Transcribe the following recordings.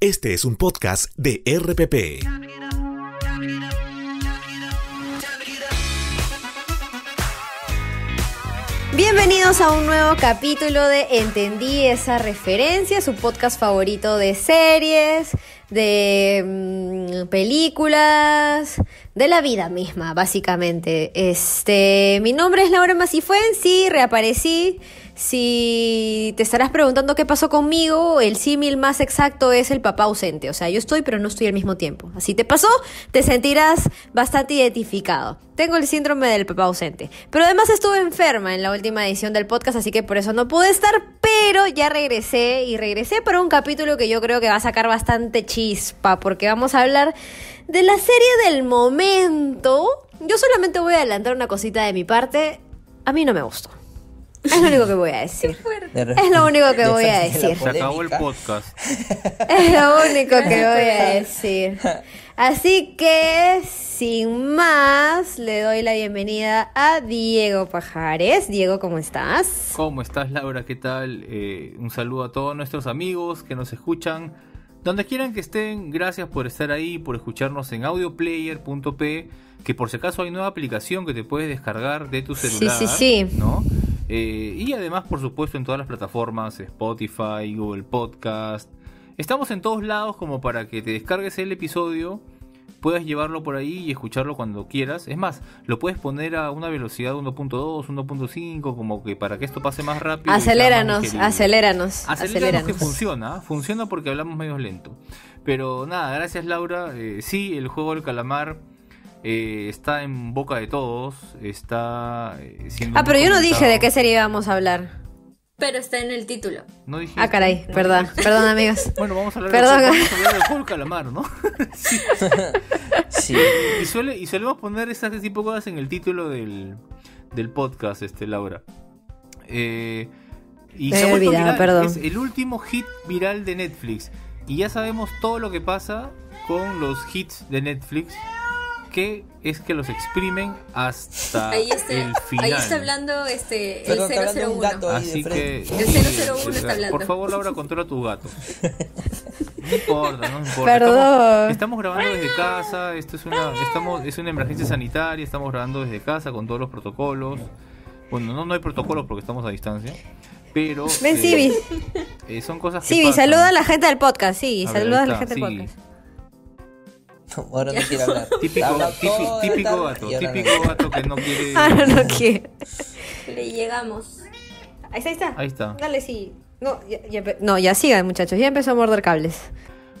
Este es un podcast de RPP. Bienvenidos a un nuevo capítulo de Entendí esa referencia, su podcast favorito de series, de películas, de la vida misma, básicamente. Mi nombre es Laura Masías Fuentes, sí, reaparecí. Si te estarás preguntando qué pasó conmigo, el símil más exacto es el papá ausente. O sea, yo estoy, pero no estoy al mismo tiempo. Así te pasó, te sentirás bastante identificado. Tengo el síndrome del papá ausente. Pero además estuve enferma en la última edición del podcast, así que por eso no pude estar. Pero ya regresé, y regresé para un capítulo que yo creo que va a sacar bastante chispa, porque vamos a hablar de la serie del momento. Yo solamente voy a adelantar una cosita de mi parte. A mí no me gustó. Es lo único que voy a decir. Es lo único que voy a decir. Se acabó el podcast. Es lo único que voy a decir. Así que, sin más, le doy la bienvenida a Diego Pajares. Diego, ¿cómo estás? ¿Cómo estás, Laura? ¿Qué tal? Un saludo a todos nuestros amigos que nos escuchan. Donde quieran que estén, gracias por estar ahí, por escucharnos en audioplayer.pe, que por si acaso hay nueva aplicación que te puedes descargar de tu celular. Sí, sí, sí. ¿No? Y además, por supuesto, en todas las plataformas, Spotify, Google Podcast. Estamos en todos lados como para que te descargues el episodio, puedas llevarlo por ahí y escucharlo cuando quieras. Es más, lo puedes poner a una velocidad 1.2, 1.5, como que para que esto pase más rápido. Aceléranos. Que funciona porque hablamos medio lento. Pero nada, gracias, Laura. Sí, El Juego del Calamar está en boca de todos, está siendo pero yo no dije de qué serie íbamos a hablar. Pero está en el título. No dije. Ah, caray, no. Perdón, amigos. Bueno, vamos a hablar del Juego del Calamar, ¿no? Sí. Sí. Y solemos poner estas tipo de cosas en el título del podcast, Laura. Y me he olvidado, perdón. Es el último hit viral de Netflix. Y ya sabemos todo lo que pasa con los hits de Netflix, que es que los exprimen hasta el final. Ahí está hablando el 001. Así que el 001 está hablando. Por favor, Laura, controla tu gato. No importa. Perdón. Estamos grabando desde casa. Es una emergencia sanitaria. Estamos grabando desde casa con todos los protocolos. Bueno, no hay protocolos porque estamos a distancia. Pero ven, Sibi. Son cosas que Sibi, saluda a la gente del podcast. Sí, saluda a la gente del podcast. Ahora no quiere hablar. Típico gato que no quiere. Ahora no quiere. Le llegamos. Ahí está. Dale, sí. No, ya sigan, muchachos. Ya empezó a morder cables.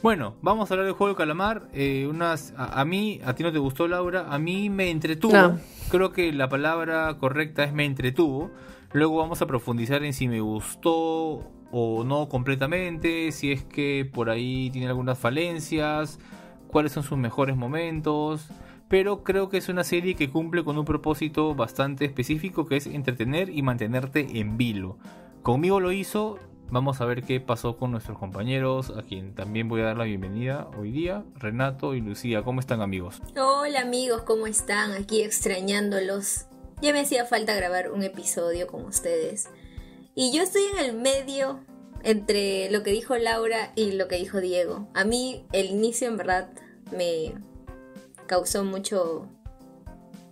Bueno, vamos a hablar del Juego del Calamar. A ti no te gustó, Laura. A mí me entretuvo. No. Creo que la palabra correcta es me entretuvo. Luego vamos a profundizar en si me gustó o no completamente. Si es que por ahí tiene algunas falencias, cuáles son sus mejores momentos, pero creo que es una serie que cumple con un propósito bastante específico, que es entretener y mantenerte en vilo. Conmigo lo hizo. Vamos a ver qué pasó con nuestros compañeros, a quien también voy a dar la bienvenida hoy día, Renato y Lucía. ¿Cómo están, amigos? Hola, amigos, ¿cómo están? Aquí extrañándolos. Ya me hacía falta grabar un episodio con ustedes. Y yo estoy en el medio entre lo que dijo Laura y lo que dijo Diego. A mí el inicio en verdad me causó mucho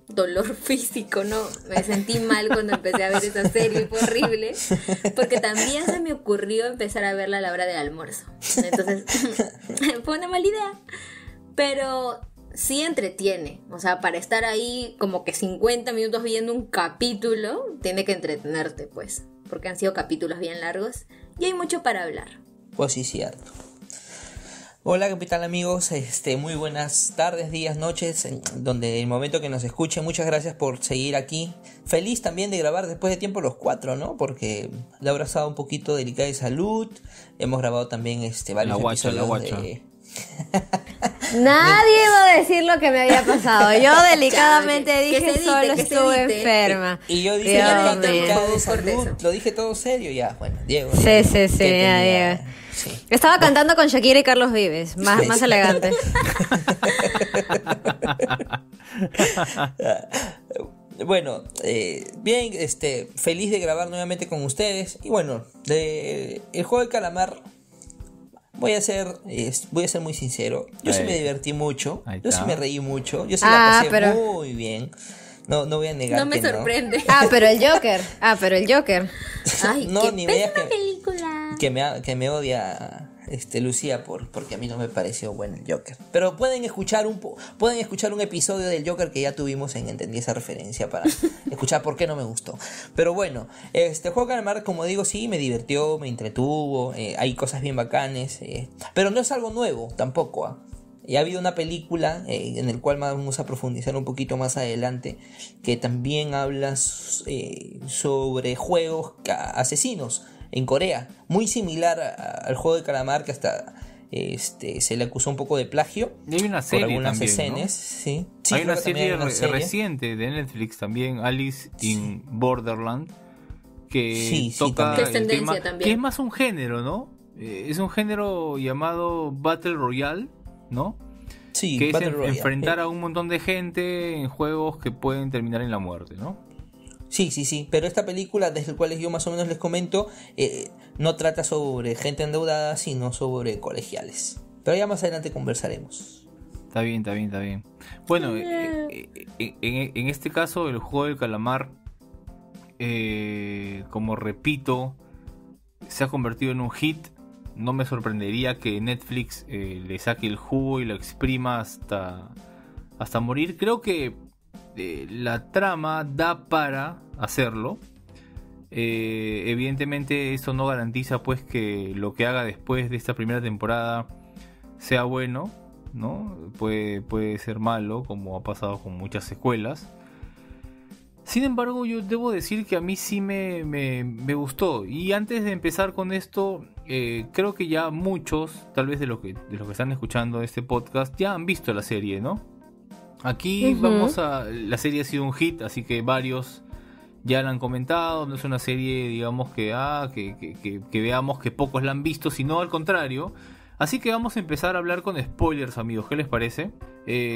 dolor físico, ¿no? Me sentí mal cuando empecé a ver esa serie, fue horrible, porque también se me ocurrió empezar a verla a la hora del almuerzo. Entonces fue una mala idea, pero sí entretiene. O sea, para estar ahí como que 50 minutos viendo un capítulo, tiene que entretenerte, pues, porque han sido capítulos bien largos. Y hay mucho para hablar. Pues sí, cierto. Hola, ¿qué tal, amigos? Muy buenas tardes, días, noches, donde el momento que nos escuchen. Muchas gracias por seguir aquí. Feliz también de grabar después de tiempo los cuatro, ¿no? Porque Laura ha estado un poquito delicada de salud. Hemos grabado también varios episodios. Nadie iba a decir lo que me había pasado. Yo delicadamente dije solo estuve enferma. Y yo dije, lo dije todo serio ya. Bueno, Diego. Sí, Diego. Sí. Estaba cantando con Shakira y Carlos Vives, más elegante. Bueno, bien, feliz de grabar nuevamente con ustedes. Y bueno, El Juego del Calamar. Voy a ser muy sincero. Yo sí me divertí mucho. Yo sí me reí mucho. Yo sí la pasé muy bien. No voy a negar. No me sorprende. Pero el Joker. Ay, no, qué pésima película. Que me odia Lucía porque a mí no me pareció bueno el Joker. Pero pueden escuchar un episodio del Joker que ya tuvimos en Entendí esa referencia para escuchar por qué no me gustó. Pero bueno, Juego del Calamar, como digo, sí me divirtió, me entretuvo, hay cosas bien bacanes, pero no es algo nuevo tampoco, ¿ah? Y ha habido una película en el cual vamos a profundizar un poquito más adelante, que también habla sobre juegos asesinos en Corea, muy similar al Juego de Calamar, que hasta se le acusó un poco de plagio. Y hay una serie por algunas también, escenas, ¿no? Sí. Sí, hay una serie, reciente de Netflix también, Alice in Borderland, que toca el tema, que es más un género, ¿no? Es un género llamado Battle Royale, ¿no? Sí, que es enfrentar a un montón de gente en juegos que pueden terminar en la muerte, ¿no? Sí, pero esta película, desde la cual yo más o menos les comento, no trata sobre gente endeudada, sino sobre colegiales. Pero ya más adelante conversaremos. Está bien. Bueno, en este caso, el Juego del Calamar, como repito, se ha convertido en un hit. No me sorprendería que Netflix le saque el jugo y lo exprima hasta morir. Creo que la trama da para hacerlo. Evidentemente eso no garantiza pues que lo que haga después de esta primera temporada sea bueno, ¿no? Puede ser malo, como ha pasado con muchas secuelas. Sin embargo, yo debo decir que a mí sí me gustó. Y antes de empezar con esto, creo que ya muchos, tal vez de los que están escuchando este podcast, ya han visto la serie, ¿no? Aquí la serie ha sido un hit, así que varios ya la han comentado. No es una serie, digamos, que veamos que pocos la han visto, sino al contrario. Así que vamos a empezar a hablar con spoilers, amigos. ¿Qué les parece?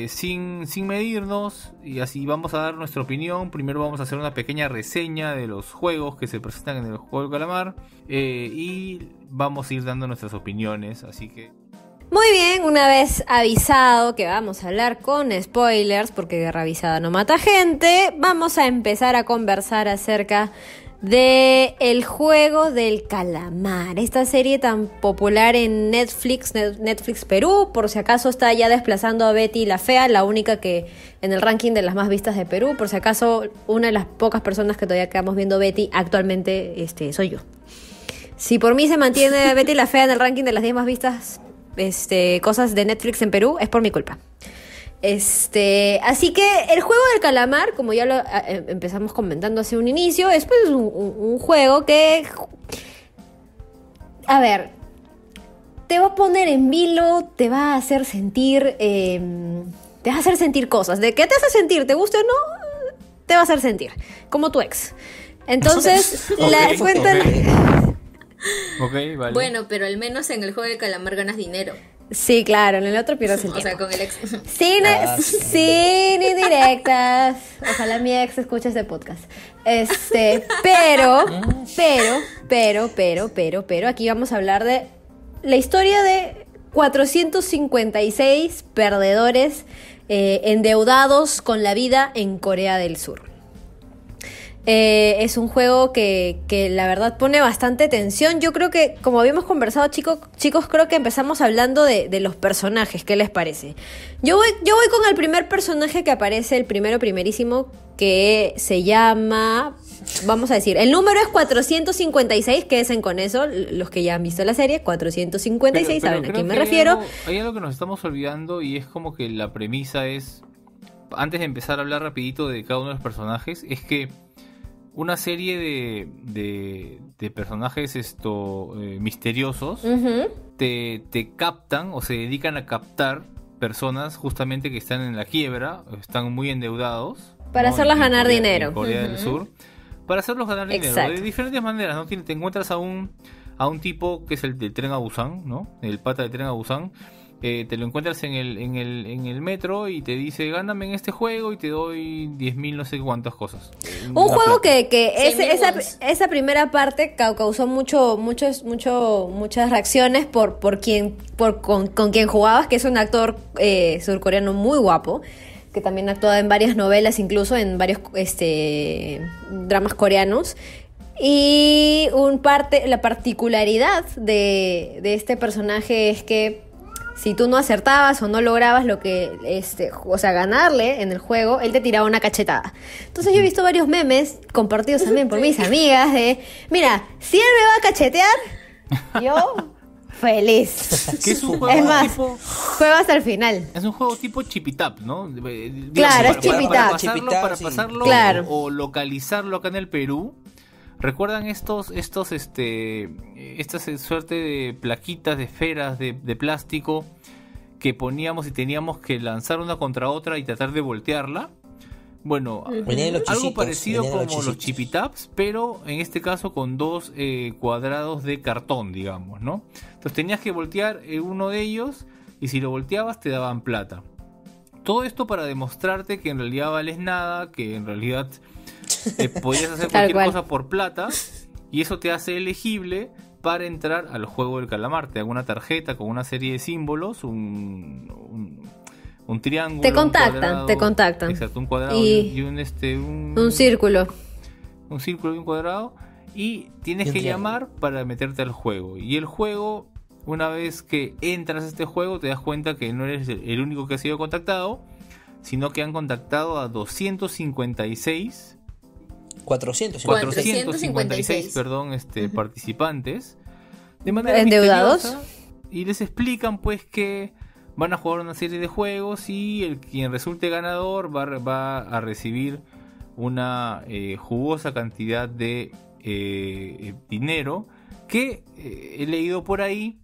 Sin medirnos, y así vamos a dar nuestra opinión. Primero vamos a hacer una pequeña reseña de los juegos que se presentan en el Juego del Calamar, y vamos a ir dando nuestras opiniones, así que... Muy bien, una vez avisado que vamos a hablar con spoilers, porque guerra avisada no mata gente, vamos a empezar a conversar acerca de El Juego del Calamar, esta serie tan popular en Netflix Perú. Por si acaso está ya desplazando a Betty la Fea, la única que en el ranking de las más vistas de Perú. Por si acaso, una de las pocas personas que todavía quedamos viendo Betty actualmente soy yo. Si por mí se mantiene Betty la Fea en el ranking de las 10 más vistas cosas de Netflix en Perú, es por mi culpa. Así que el Juego del Calamar, como ya lo empezamos comentando hace un inicio, es pues un juego que, a ver, te va a poner en vilo, te va a hacer sentir, cosas. ¿De qué te hace sentir? ¿Te gusta o no? Te va a hacer sentir como tu ex. Entonces, Okay, vale. Bueno, pero al menos en el Juego del Calamar ganas dinero. Sí, claro, en el otro pierdes el tiempo. O sea, con el ex. Sin indirectas. Ojalá mi ex escuche este podcast. Pero aquí vamos a hablar de la historia de 456 perdedores endeudados con la vida en Corea del Sur. Es un juego que la verdad pone bastante tensión. Yo creo que, como habíamos conversado, chicos, creo que empezamos hablando de los personajes. ¿Qué les parece? Yo voy con el primer personaje que aparece, el primerísimo, que se llama... Vamos a decir, el número es 456, quédense con eso, los que ya han visto la serie, 456, pero saben a quién me refiero. Hay algo que nos estamos olvidando, y es como que la premisa es... Antes de empezar a hablar rapidito de cada uno de los personajes, es que una serie de personajes misteriosos te captan o se dedican a captar personas justamente que están en la quiebra, están muy endeudados. Para hacerlas ganar dinero. En Corea del Sur. Para hacerlos ganar dinero. De diferentes maneras, ¿no? Te encuentras a un tipo que es el del Tren a Busan, ¿no? El pata del Tren a Busan, te lo encuentras en el metro y te dice, gáname en este juego y te doy 10.000 no sé cuántas cosas. Un juego esa primera parte causó muchas reacciones con quien jugabas, que es un actor surcoreano muy guapo, que también actuaba en varias novelas, incluso en varios dramas coreanos. Y la particularidad de este personaje es que si tú no acertabas o no lograbas lo que ganarle en el juego, él te tiraba una cachetada. Entonces yo he visto varios memes compartidos también por mis amigas de, mira, si él me va a cachetear, yo feliz. ¿Qué es un juego? Es más, juego hasta el final. Es un juego tipo chipitap, ¿no? Digamos, claro, es chipitap. Para pasarlo claro. O localizarlo acá en el Perú. ¿Recuerdan esta suerte de plaquitas, de esferas, de plástico que poníamos y teníamos que lanzar una contra otra y tratar de voltearla? Bueno, algo parecido como los chipitaps, pero en este caso con dos cuadrados de cartón, digamos, ¿no? Entonces tenías que voltear uno de ellos y si lo volteabas te daban plata. Todo esto para demostrarte que en realidad vales nada, que en realidad podías hacer cualquier cosa por plata, y eso te hace elegible para entrar al juego del calamar. Te dan una tarjeta con una serie de símbolos, un triángulo, te contactan, exacto, un cuadrado y un círculo, un círculo y un cuadrado, y tienes que llamar para meterte al juego. Y el juego, una vez que entras a este juego, te das cuenta que no eres el único que ha sido contactado, sino que han contactado a 456 perdón, participantes, de manera endeudados, y les explican pues que van a jugar una serie de juegos y quien resulte ganador va a recibir una jugosa cantidad de dinero que he leído por ahí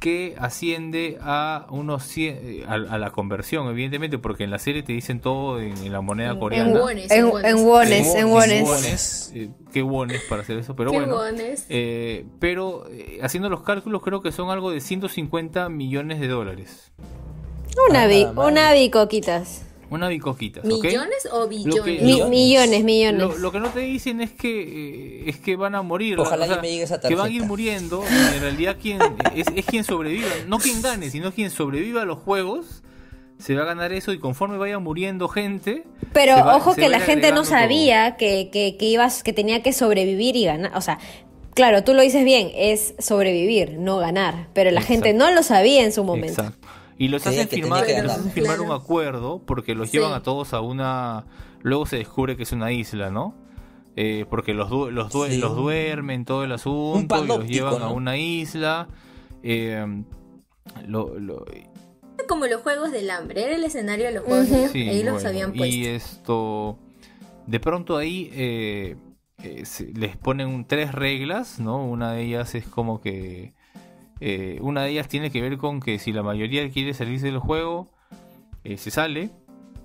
que asciende a unos 100, a la conversión, evidentemente, porque en la serie te dicen todo en la moneda coreana. En wones. Qué wones para hacer eso, pero bueno. Pero haciendo los cálculos creo que son algo de 150 millones de dólares. Una bicoquitas. Una bicoquitas, ¿ok? ¿Millones o billones? Millones. Lo que no te dicen es que van a morir. Ojalá que me llegue esa tarjeta. Que van a ir muriendo. En realidad es quien sobreviva. No quien gane, sino quien sobreviva a los juegos. Se va a ganar eso, y conforme vaya muriendo gente... Pero ojo que la gente no sabía que tenía que sobrevivir y ganar. O sea, claro, tú lo dices bien, es sobrevivir, no ganar. Pero la gente no lo sabía en su momento. Exacto. Y los hacen firmar un acuerdo porque los llevan a todos a una... Luego se descubre que es una isla, ¿no? Porque los duermen, todo el asunto, y los llevan a una isla. Como los juegos del hambre, era el escenario de los juegos del hambre, ahí los habían puesto. Y de pronto ahí les ponen 3 reglas, ¿no? Una de ellas es como que... una de ellas tiene que ver con que si la mayoría quiere salirse del juego, se sale,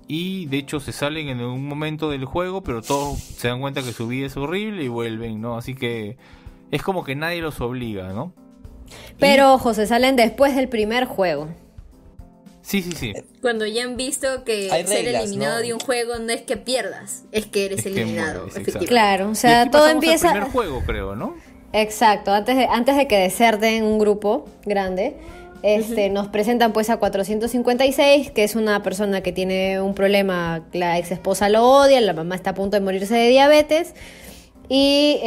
y de hecho se salen en un momento del juego, pero todos se dan cuenta que su vida es horrible y vuelven, ¿no? Así que es como que nadie los obliga, ¿no? Pero ojo, se salen después del primer juego. Sí. Cuando ya han visto que reglas, ser eliminado, ¿no?, de un juego no es que pierdas, es que eres eliminado. Mueres, claro, o sea, y aquí todo empieza. El primer juego, creo, ¿no? Exacto, antes de que deserten un grupo grande, nos presentan pues a 456, que es una persona que tiene un problema, la ex esposa lo odia, la mamá está a punto de morirse de diabetes, y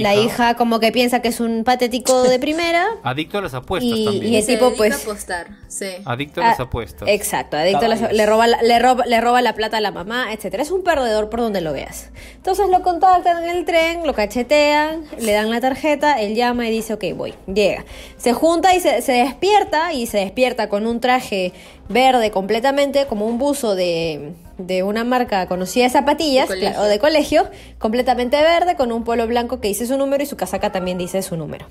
la hija como que piensa que es un patético de primera. Adicto a las apuestas también. Y el tipo pues... apostar, sí. Adicto a las apuestas. Exacto, le roba la plata a la mamá, etcétera. Es un perdedor por donde lo veas. Entonces lo contactan en el tren, lo cachetean, le dan la tarjeta, él llama y dice, ok, voy, llega. Se junta y se despierta con un traje verde completamente, como un buzo de una marca conocida de zapatillas o de colegio, completamente verde, con un polo blanco que dice su número y su casaca también dice su número.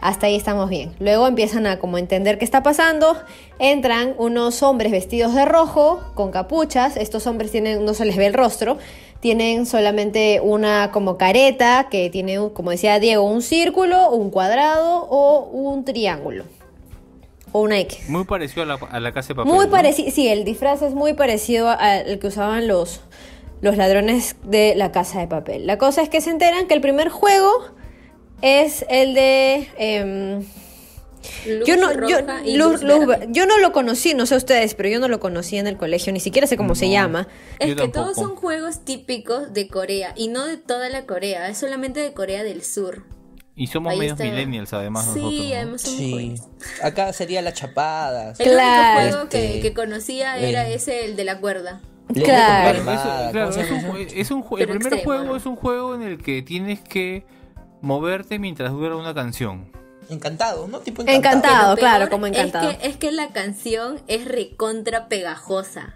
Hasta ahí estamos bien. Luego empiezan a como entender qué está pasando. Entran unos hombres vestidos de rojo con capuchas. Estos hombres no se les ve el rostro, tienen solamente una como careta que tiene, como decía Diego, un círculo, un cuadrado o un triángulo. o una X. Muy parecido a la Casa de Papel. Muy parecido, ¿no? Sí, el disfraz es muy parecido al que usaban los ladrones de la Casa de Papel. La cosa es que se enteran que el primer juego es el de... Yo no lo conocí, no sé ustedes, pero yo no lo conocí en el colegio, ni siquiera sé cómo se llama. Es que todos son juegos típicos de Corea, y no de toda la Corea, es solamente de Corea del Sur. Y somos ahí medios millennials, además, sí, nosotros, ¿no? Además somos jóvenes. Acá sería la chapada. El único juego que conocía era ese, el de la cuerda. Claro. El primer extremo, juego, ¿no? Es un juego en el que tienes que moverte mientras dura una canción. Encantado, ¿no? Tipo Encantado. Encantado, claro, como Encantado. Es que la canción es recontra pegajosa.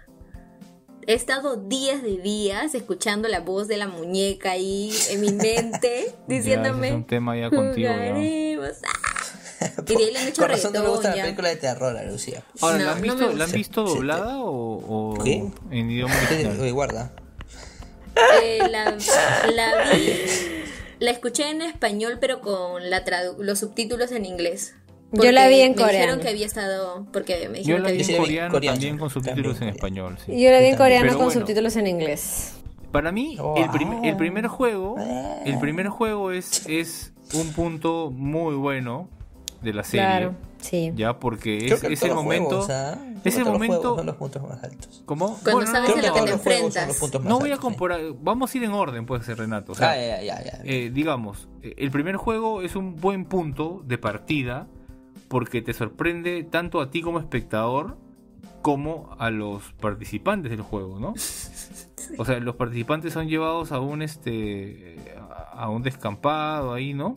He estado días de días escuchando la voz de la muñeca ahí en mi mente, diciéndome... Ya, es un tema ya contigo, jugaremos, ¿no? Y de ahí le han hecho reggaetón. No me gusta la película de terror, Lucía. Ahora, no, ¿la han visto doblada o en idioma original? Oye, guarda. La vi... La escuché en español, pero con los subtítulos en inglés. Yo la vi en coreano. Yo la vi en coreano también con subtítulos en español. Sí. Yo la vi en coreano con subtítulos en inglés. Para mí, el primer juego es un punto muy bueno de la serie. Claro, sí. Ya, porque es el momento... Juegos, es el momento... Juegos son los puntos más altos. ¿Cómo? Cuando sabes a lo que te enfrentas. No voy a comparar... Sí. Vamos a ir en orden, puede ser, Renato. O sea, digamos, el primer juego es un buen punto de partida porque te sorprende tanto a ti como espectador como a los participantes del juego, ¿no? Sí. O sea, los participantes son llevados a un descampado ahí, ¿no?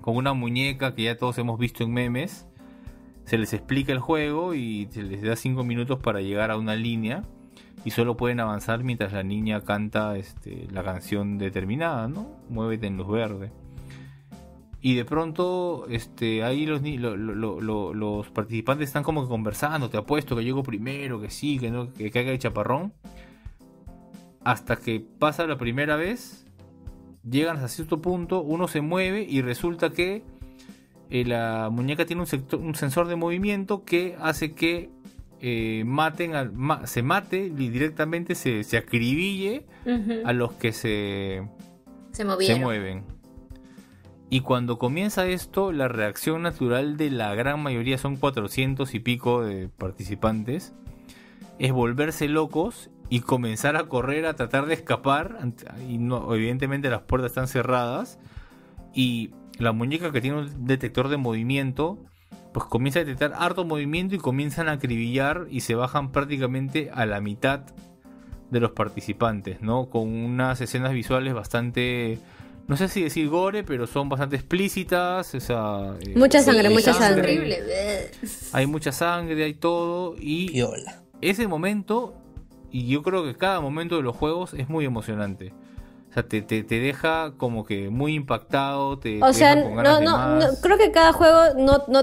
Con una muñeca que ya todos hemos visto en memes. Se les explica el juego y se les da 5 minutos para llegar a una línea y solo pueden avanzar mientras la niña canta la canción determinada, ¿no? Muévete en luz verde. Y de pronto ahí los participantes están como que conversando, te apuesto que llego primero, que sí, que no, que caiga el chaparrón. Hasta que pasa la primera vez, llegan hasta cierto punto, uno se mueve y resulta que la muñeca tiene un sensor de movimiento que hace que se mate y directamente se acribille a los que se mueven. Y cuando comienza esto, la reacción natural de la gran mayoría, son 400 y pico de participantes, es volverse locos y comenzar a correr, a tratar de escapar. Y no, evidentemente las puertas están cerradas y... La muñeca, que tiene un detector de movimiento, pues comienza a detectar harto movimiento y comienzan a acribillar y se bajan prácticamente a la mitad de los participantes, ¿no? Con unas escenas visuales bastante, no sé si decir gore, pero son bastante explícitas. Mucha sangre. Horrible. Hay mucha sangre, hay todo. Y Viola. Ese momento, y yo creo que cada momento de los juegos es muy emocionante. O sea, te deja como que muy impactado, creo que cada juego no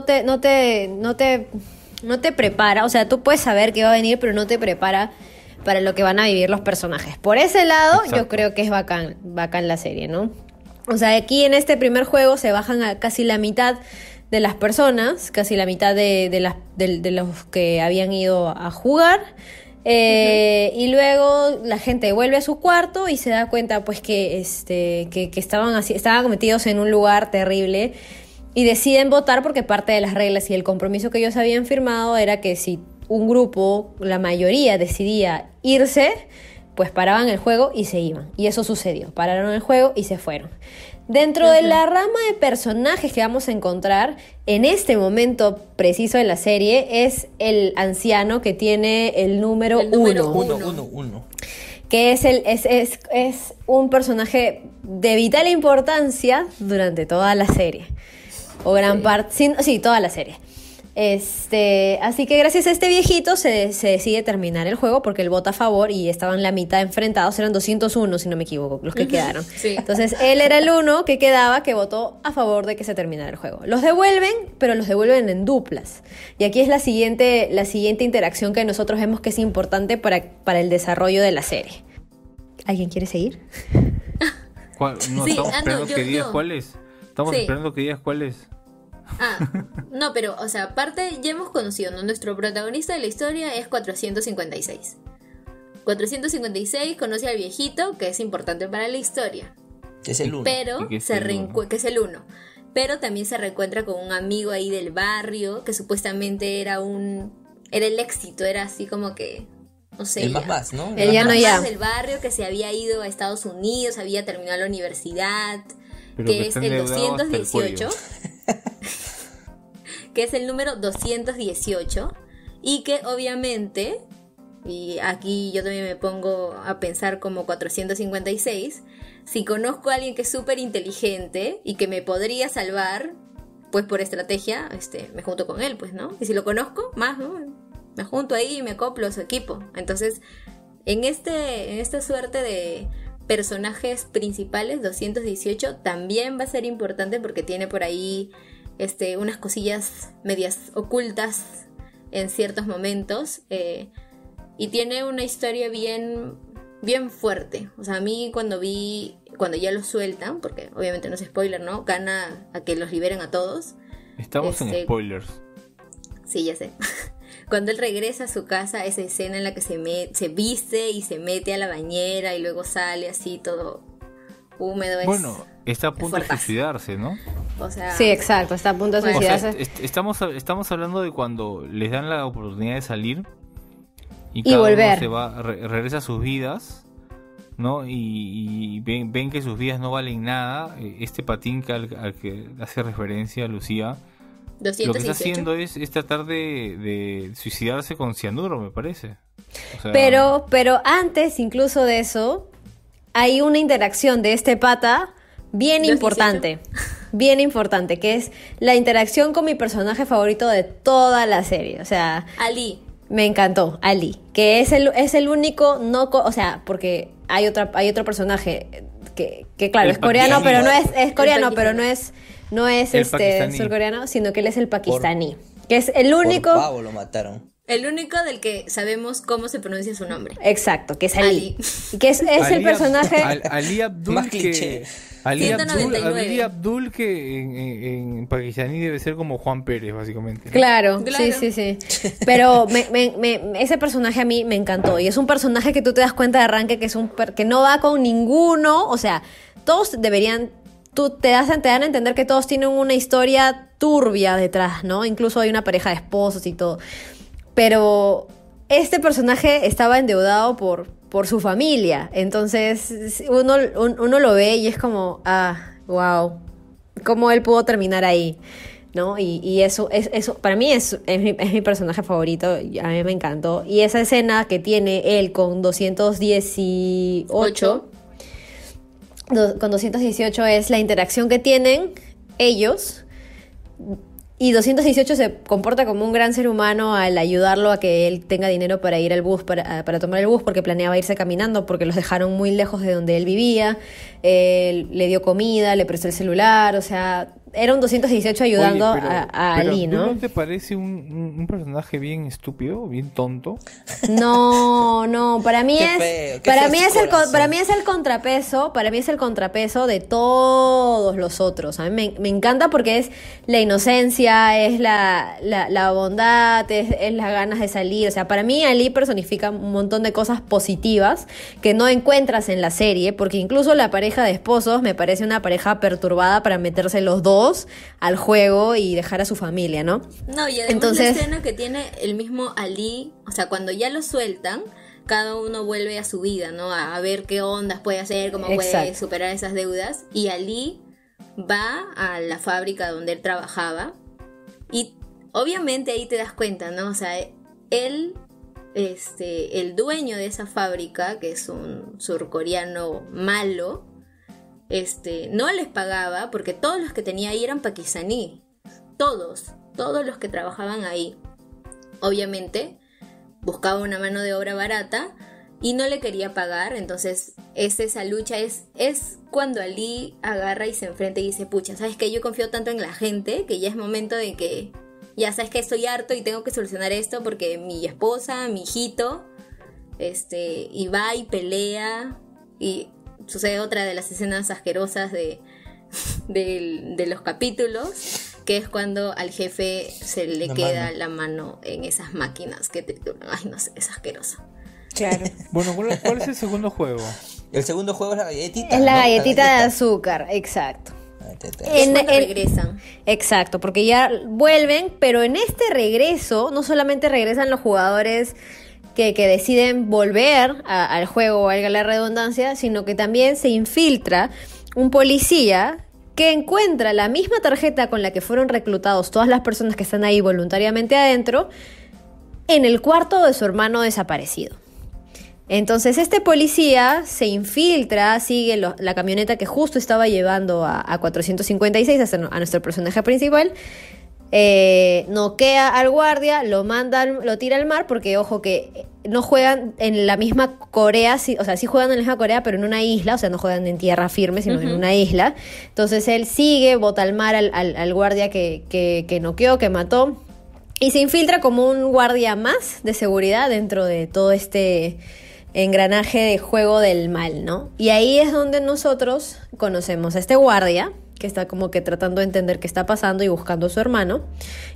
te prepara, o sea, tú puedes saber que va a venir, pero no te prepara para lo que van a vivir los personajes. Por ese lado, exacto, yo creo que es bacán la serie, ¿no? O sea, aquí en este primer juego se bajan a casi la mitad de las personas, casi la mitad de los que habían ido a jugar. Y luego la gente vuelve a su cuarto y se da cuenta pues que estaban metidos en un lugar terrible y deciden votar porque parte de las reglas y el compromiso que ellos habían firmado era que si un grupo, la mayoría, decidía irse, pues paraban el juego y se iban. Y eso sucedió, pararon el juego y se fueron. Dentro de la rama de personajes que vamos a encontrar en este momento preciso de la serie es el anciano que tiene el número uno. Que es un personaje de vital importancia durante toda la serie. O gran parte. Sí, toda la serie. Así que gracias a este viejito se decide terminar el juego porque él vota a favor y estaban la mitad enfrentados, eran 201 si no me equivoco los que quedaron, sí. Entonces él era el uno que quedaba que votó a favor de que se terminara el juego. Los devuelven, pero los devuelven en duplas y aquí es la siguiente interacción que nosotros vemos que es importante para el desarrollo de la serie. ¿Alguien quiere seguir? ¿Cuál? No, sí, estamos esperando que digas cuál es. Ah, no, pero, o sea, aparte ya hemos conocido, ¿no? Nuestro protagonista de la historia es 456. 456 conoce al viejito, que es importante para la historia. Que es el 1. Pero que es el 1. Pero también se reencuentra con un amigo ahí del barrio, que supuestamente era el éxito, era así como que... No sé, el más, ¿no? El llano ya del barrio, que se había ido a Estados Unidos, había terminado la universidad, que es el 218, que es el número 218, y que obviamente, y aquí yo también me pongo a pensar como 456, si conozco a alguien que es súper inteligente y que me podría salvar, pues por estrategia, me junto con él, pues, ¿no? Y si lo conozco, más, ¿no? Me junto ahí y me acoplo a su equipo. Entonces, en esta suerte de personajes principales, 218 también va a ser importante porque tiene por ahí unas cosillas medias ocultas en ciertos momentos. Y tiene una historia bien, bien fuerte. O sea, a mí cuando ya los sueltan, porque obviamente no es spoiler, ¿no? Gana a que los liberen a todos. Estamos en spoilers. Sí, ya sé. Cuando él regresa a su casa, esa escena en la que se viste y se mete a la bañera y luego sale así todo húmedo. Bueno, está a punto de suicidarse, ¿no? O sea, sí, exacto, está a punto de suicidarse. O sea, estamos hablando de cuando les dan la oportunidad de salir y cada volver. Uno se va, regresa a sus vidas, ¿no? Y ven que sus vidas no valen nada. Este patín al que hace referencia Lucía... 218. Lo que está haciendo es tratar de suicidarse con cianuro, me parece. O sea... Pero antes incluso de eso, hay una interacción de este pata bien 218. Importante. Bien importante, que es la interacción con mi personaje favorito de toda la serie. O sea, Ali. Me encantó, Ali. Que es el único no... O sea, porque hay otro personaje que claro, es coreano, pero no es coreano, pero no es... No es surcoreano, sino que él es el pakistaní, que es el único. Por pavo lo mataron. El único del que sabemos cómo se pronuncia su nombre. Exacto, que es Ali. Que es Ali el personaje Ali Abdul, más cliché. Ali Abdul, que en pakistaní debe ser como Juan Pérez, básicamente, ¿no? Claro. Sí. Pero ese personaje a mí me encantó. Y es un personaje que tú te das cuenta de arranque que es que no va con ninguno. O sea, todos deberían... Te dan a entender que todos tienen una historia turbia detrás, ¿no? Incluso hay una pareja de esposos y todo. Pero este personaje estaba endeudado por su familia. Entonces uno lo ve y es como, wow, cómo él pudo terminar ahí, ¿no? Y eso para mí es mi personaje favorito. A mí me encantó. Y esa escena que tiene él con 218... Con 218 es la interacción que tienen ellos, y 218 se comporta como un gran ser humano al ayudarlo a que él tenga dinero para ir al bus, para tomar el bus, porque planeaba irse caminando porque los dejaron muy lejos de donde él vivía. Le dio comida, le prestó el celular, o sea, era un 218 ayudando. Oye, pero Ali, ¿no? ¿No te parece un personaje bien estúpido, bien tonto? No, para mí es el contrapeso de todos los otros. A mí me encanta porque es la inocencia, es la bondad, es las ganas de salir. O sea, para mí Ali personifica un montón de cosas positivas que no encuentras en la serie, porque incluso la pareja de esposos me parece una pareja perturbada para meterse los dos al juego y dejar a su familia, ¿no? No, y además entonces, la escena que tiene el mismo Ali, o sea, cuando ya lo sueltan, cada uno vuelve a su vida, ¿no? A ver qué ondas puede hacer, cómo puede superar esas deudas, y Ali va a la fábrica donde él trabajaba y obviamente ahí te das cuenta, ¿no? O sea, él, el dueño de esa fábrica, que es un surcoreano malo, no les pagaba porque todos los que tenía ahí eran pakistaní, todos los que trabajaban ahí. Obviamente buscaba una mano de obra barata y no le quería pagar. Entonces esa lucha es cuando Ali agarra y se enfrenta y dice, pucha, ¿sabes qué? Yo confío tanto en la gente que ya es momento de que, ya sabes que estoy harto y tengo que solucionar esto porque mi esposa, mi hijito, y va y pelea. Y sucede otra de las escenas asquerosas de los capítulos, que es cuando al jefe se le queda la mano en esas máquinas que trituran. Ay, no sé, es asqueroso. Claro. Bueno, ¿cuál es el segundo juego? El segundo juego es la galletita. Es la, ¿no? galletita de azúcar, exacto. Regresan. Exacto, porque ya vuelven, pero en este regreso no solamente regresan los jugadores que deciden volver al juego, valga la redundancia, sino que también se infiltra un policía que encuentra la misma tarjeta con la que fueron reclutados todas las personas que están ahí voluntariamente adentro en el cuarto de su hermano desaparecido. Entonces este policía se infiltra, sigue la camioneta que justo estaba llevando a 456, a nuestro personaje principal, noquea al guardia, lo tira al mar, porque ojo que no juegan en la misma Corea, o sea, sí juegan en la misma Corea, pero en una isla, o sea, no juegan en tierra firme, sino en una isla. Entonces él sigue, bota al mar al guardia que noqueó, que mató, y se infiltra como un guardia más de seguridad dentro de todo este engranaje de juego del mal, ¿no? Y ahí es donde nosotros conocemos a este guardia que está como que tratando de entender qué está pasando y buscando a su hermano.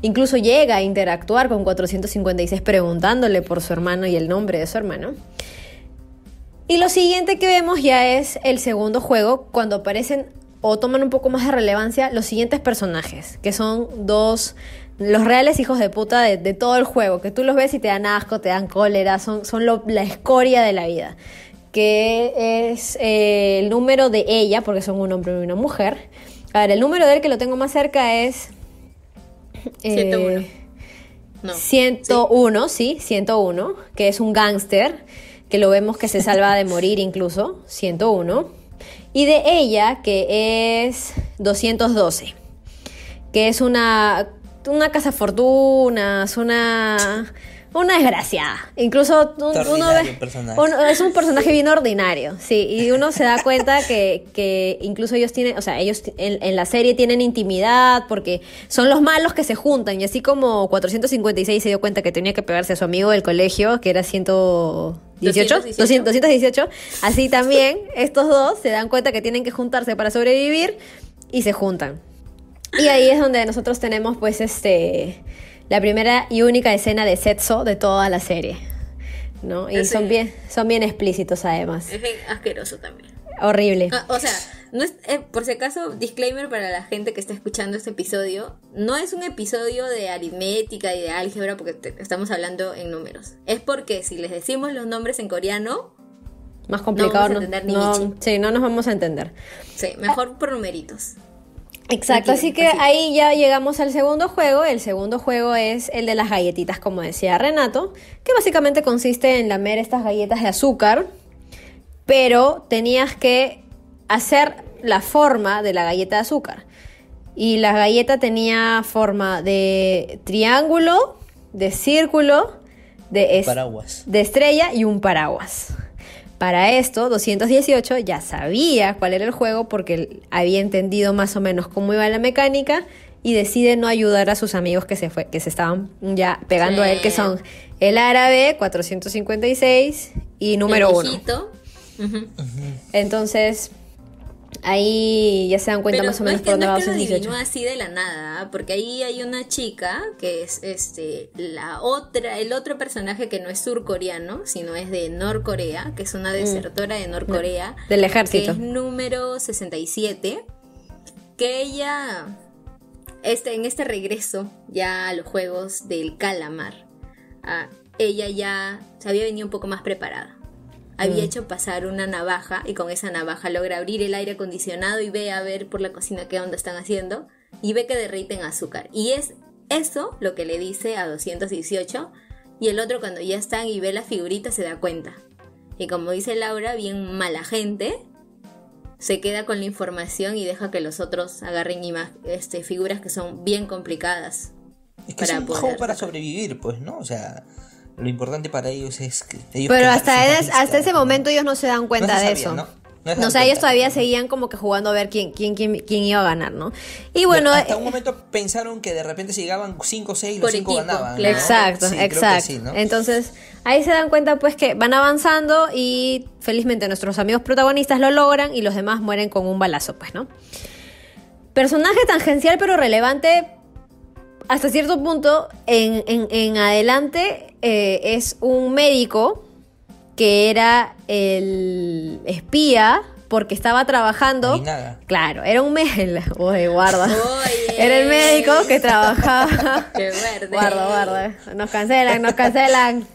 Incluso llega a interactuar con 456 preguntándole por su hermano y el nombre de su hermano. Y lo siguiente que vemos ya es el segundo juego, cuando aparecen o toman un poco más de relevancia los siguientes personajes, que son los reales hijos de puta de todo el juego, que tú los ves y te dan asco, te dan cólera, son la escoria de la vida, que es el número de ella, porque son un hombre y una mujer. A ver, el número de él que lo tengo más cerca es... 101. 101, sí, 101, que es un gángster, que lo vemos que se salva de morir incluso, 101. Y de ella, que es 212, que es una cazafortunas, una desgraciada. Incluso es un personaje bien ordinario, sí, y uno se da cuenta que incluso ellos tienen, o sea, ellos en la serie tienen intimidad porque son los malos que se juntan, y así como 456 se dio cuenta que tenía que pegarse a su amigo del colegio, que era 218, así también estos dos se dan cuenta que tienen que juntarse para sobrevivir y se juntan. Y ahí es donde nosotros tenemos pues la primera y única escena de sexo de toda la serie, ¿no? Y sí, son bien explícitos además. Es asqueroso también. Horrible. O sea, no es, por si acaso, disclaimer para la gente que está escuchando este episodio, no es un episodio de aritmética y de álgebra porque estamos hablando en números. Es porque si les decimos los nombres en coreano... más complicado. No vamos a entender ni sí, no nos vamos a entender. Sí, mejor por numeritos. Exacto, así que ahí ya llegamos al segundo juego. El segundo juego es el de las galletitas, como decía Renato, que básicamente consiste en lamer estas galletas de azúcar, pero tenías que hacer la forma de la galleta de azúcar. Y la galleta tenía forma de triángulo, de círculo, de estrella y un paraguas. Para esto, 218 ya sabía cuál era el juego porque había entendido más o menos cómo iba la mecánica y decide no ayudar a sus amigos que se estaban ya pegando a él, que son el árabe, 456 y número 1. Entonces, ahí ya se dan cuenta. Pero más o menos por dónde va 218. Pero no así de la nada, porque ahí hay una chica que es el otro personaje que no es surcoreano, sino es de Norcorea, que es una desertora de Norcorea. Del ejército. Que es número 67, que ella en este regreso ya a los juegos del calamar, ella ya se había venido un poco más preparada. Había hecho pasar una navaja y con esa navaja logra abrir el aire acondicionado y ve a ver por la cocina qué onda están haciendo y ve que derriten azúcar. Y es eso lo que le dice a 218, y el otro cuando ya están y ve la figurita se da cuenta. Y como dice Laura, bien mala gente, se queda con la información y deja que los otros agarren figuras que son bien complicadas. Es que es un juego para sobrevivir, pues, ¿no? O sea... lo importante para ellos es que ellos... Pero hasta ese momento ellos no se dan cuenta de eso. No, o sea, ellos todavía seguían como que jugando a ver quién iba a ganar, ¿no? Y bueno... hasta un momento pensaron que de repente si llegaban 5 o 6, los 5 ganaban, ¿no? Exacto, sí, exacto. Sí, ¿no? Entonces, ahí se dan cuenta pues que van avanzando y felizmente nuestros amigos protagonistas lo logran y los demás mueren con un balazo, pues, ¿no? Personaje tangencial pero relevante hasta cierto punto en adelante es un médico que era el espía porque estaba trabajando. Ni nada. Claro, era un médico. Oye, guarda. Oye. Era el médico que trabajaba. Qué verde. Guarda. Nos cancelan.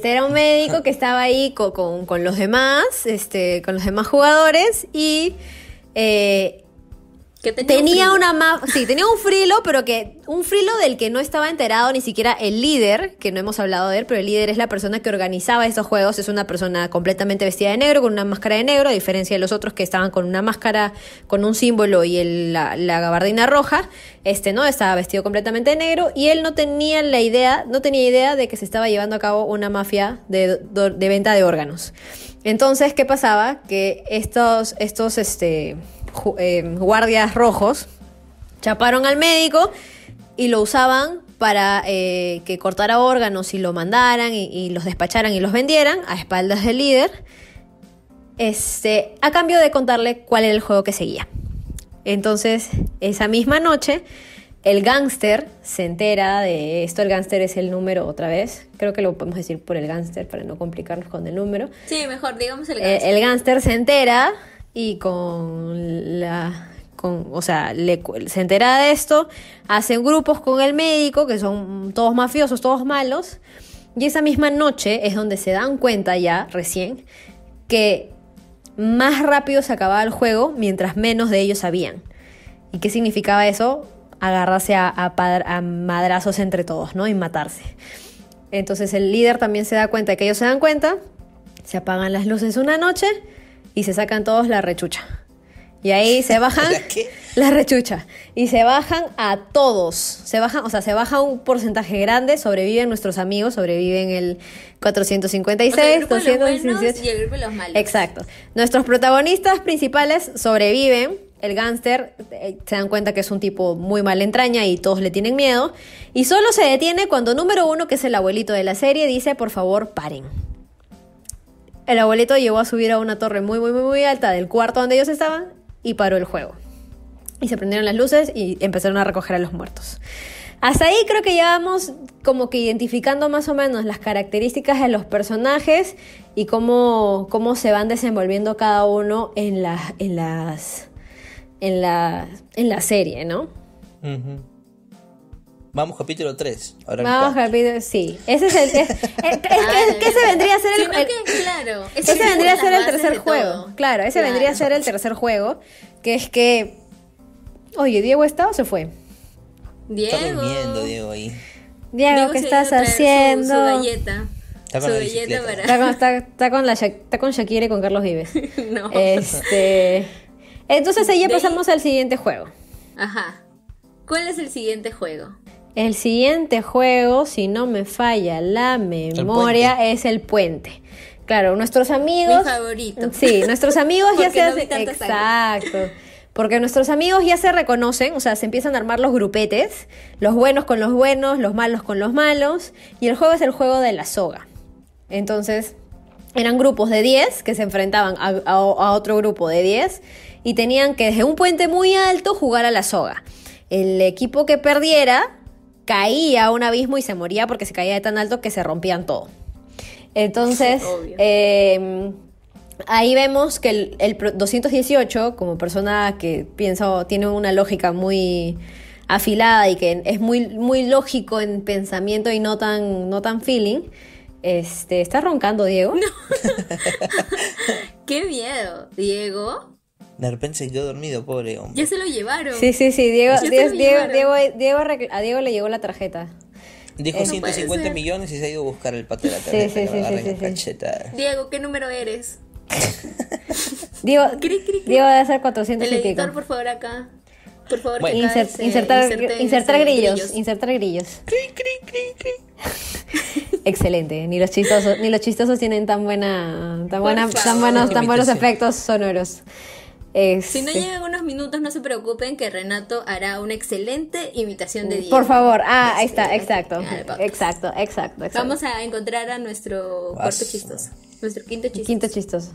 Era un médico que estaba ahí con los demás, con los demás jugadores y que tenía un tenía un frilo, pero que un frilo del que no estaba enterado ni siquiera el líder, que no hemos hablado de él, pero el líder es la persona que organizaba estos juegos, es una persona completamente vestida de negro, con una máscara de negro, a diferencia de los otros que estaban con una máscara, con un símbolo y la gabardina roja. Este no, estaba vestido completamente de negro y él no tenía idea de que se estaba llevando a cabo una mafia de venta de órganos. Entonces, ¿qué pasaba? Que estos guardias rojos chaparon al médico y lo usaban para que cortara órganos y lo mandaran y los despacharan y los vendieran a espaldas del líder, a cambio de contarle cuál era el juego que seguía. Entonces, esa misma noche, el gángster se entera de esto. El gángster es el número, otra vez, creo que lo podemos decir por el gángster para no complicarnos con el número. Sí, mejor digamos el gángster. El gángster se entera y se entera de esto, hacen grupos con el médico, que son todos mafiosos, todos malos, y esa misma noche es donde se dan cuenta ya, recién, que más rápido se acababa el juego mientras menos de ellos sabían. ¿Y qué significaba eso? Agarrarse a madrazos entre todos, ¿no? Y matarse. Entonces el líder también se da cuenta de que ellos se dan cuenta, se apagan las luces una noche y se sacan todos la rechucha. Y ahí se bajan... La rechucha. Y se bajan a todos. Se baja un porcentaje grande. Sobreviven nuestros amigos. Sobreviven el 456, el grupo 217. De los buenos y el grupo de los malos. Exacto. Nuestros protagonistas principales sobreviven. El gángster se dan cuenta que es un tipo muy mala entraña y todos le tienen miedo. Y solo se detiene cuando número uno, que es el abuelito de la serie, dice: por favor, paren. El abuelito llegó a subir a una torre muy, muy, muy, muy alta del cuarto donde ellos estaban y paró el juego. Y se prendieron las luces y empezaron a recoger a los muertos. Hasta ahí creo que ya vamos como que identificando más o menos las características de los personajes y cómo se van desenvolviendo cada uno en la serie, ¿no? Uh-huh. Vamos capítulo 3. Ahora vamos capítulo, sí. Ese es el que se vendría a ser el tercer juego. Claro, ese vendría a ser el tercer juego, que es que oye, ¿Diego está o se fue? Diego. Está durmiendo Diego ahí. Diego, ¿qué estás haciendo? Su galleta. Está con Shakira y con Carlos Vives. No. Entonces ahí ya pasamos al siguiente juego. Ajá. ¿Cuál es el siguiente juego? El siguiente juego, si no me falla la memoria, es el puente. Claro, nuestros amigos... Mi favorito. Sí, nuestros amigos ya se hacen... Exacto. Porque nuestros amigos ya se reconocen, o sea, se empiezan a armar los grupetes, los buenos con los buenos, los malos con los malos, y el juego es el juego de la soga. Entonces, eran grupos de 10 que se enfrentaban a otro grupo de 10 y tenían que desde un puente muy alto jugar a la soga. El equipo que perdiera caía a un abismo y se moría porque se caía de tan alto que se rompían todo. Entonces, ahí vemos que el 218, como persona que pienso, tiene una lógica muy afilada y que es muy, muy lógico en pensamiento y no tan feeling. ¿Estás roncando, Diego? No. ¡Qué miedo, Diego! De repente se quedó dormido, pobre hombre. Ya se lo llevaron. Sí, a Diego le llegó la tarjeta. Dijo 150 millones y se ha ido a buscar el pato de la tarjeta. Sí. Diego, ¿qué número eres? Diego debe ser 400 el y editor, pico. Por favor, acá. Por favor, bueno. Insertar grillos. Excelente. Ni los chistosos tienen tan buenos efectos sonoros. Si no llegan unos minutos, no se preocupen que Renato hará una excelente imitación de Diego. Por favor, ahí está, exacto. Vamos a encontrar a nuestro quinto chistoso.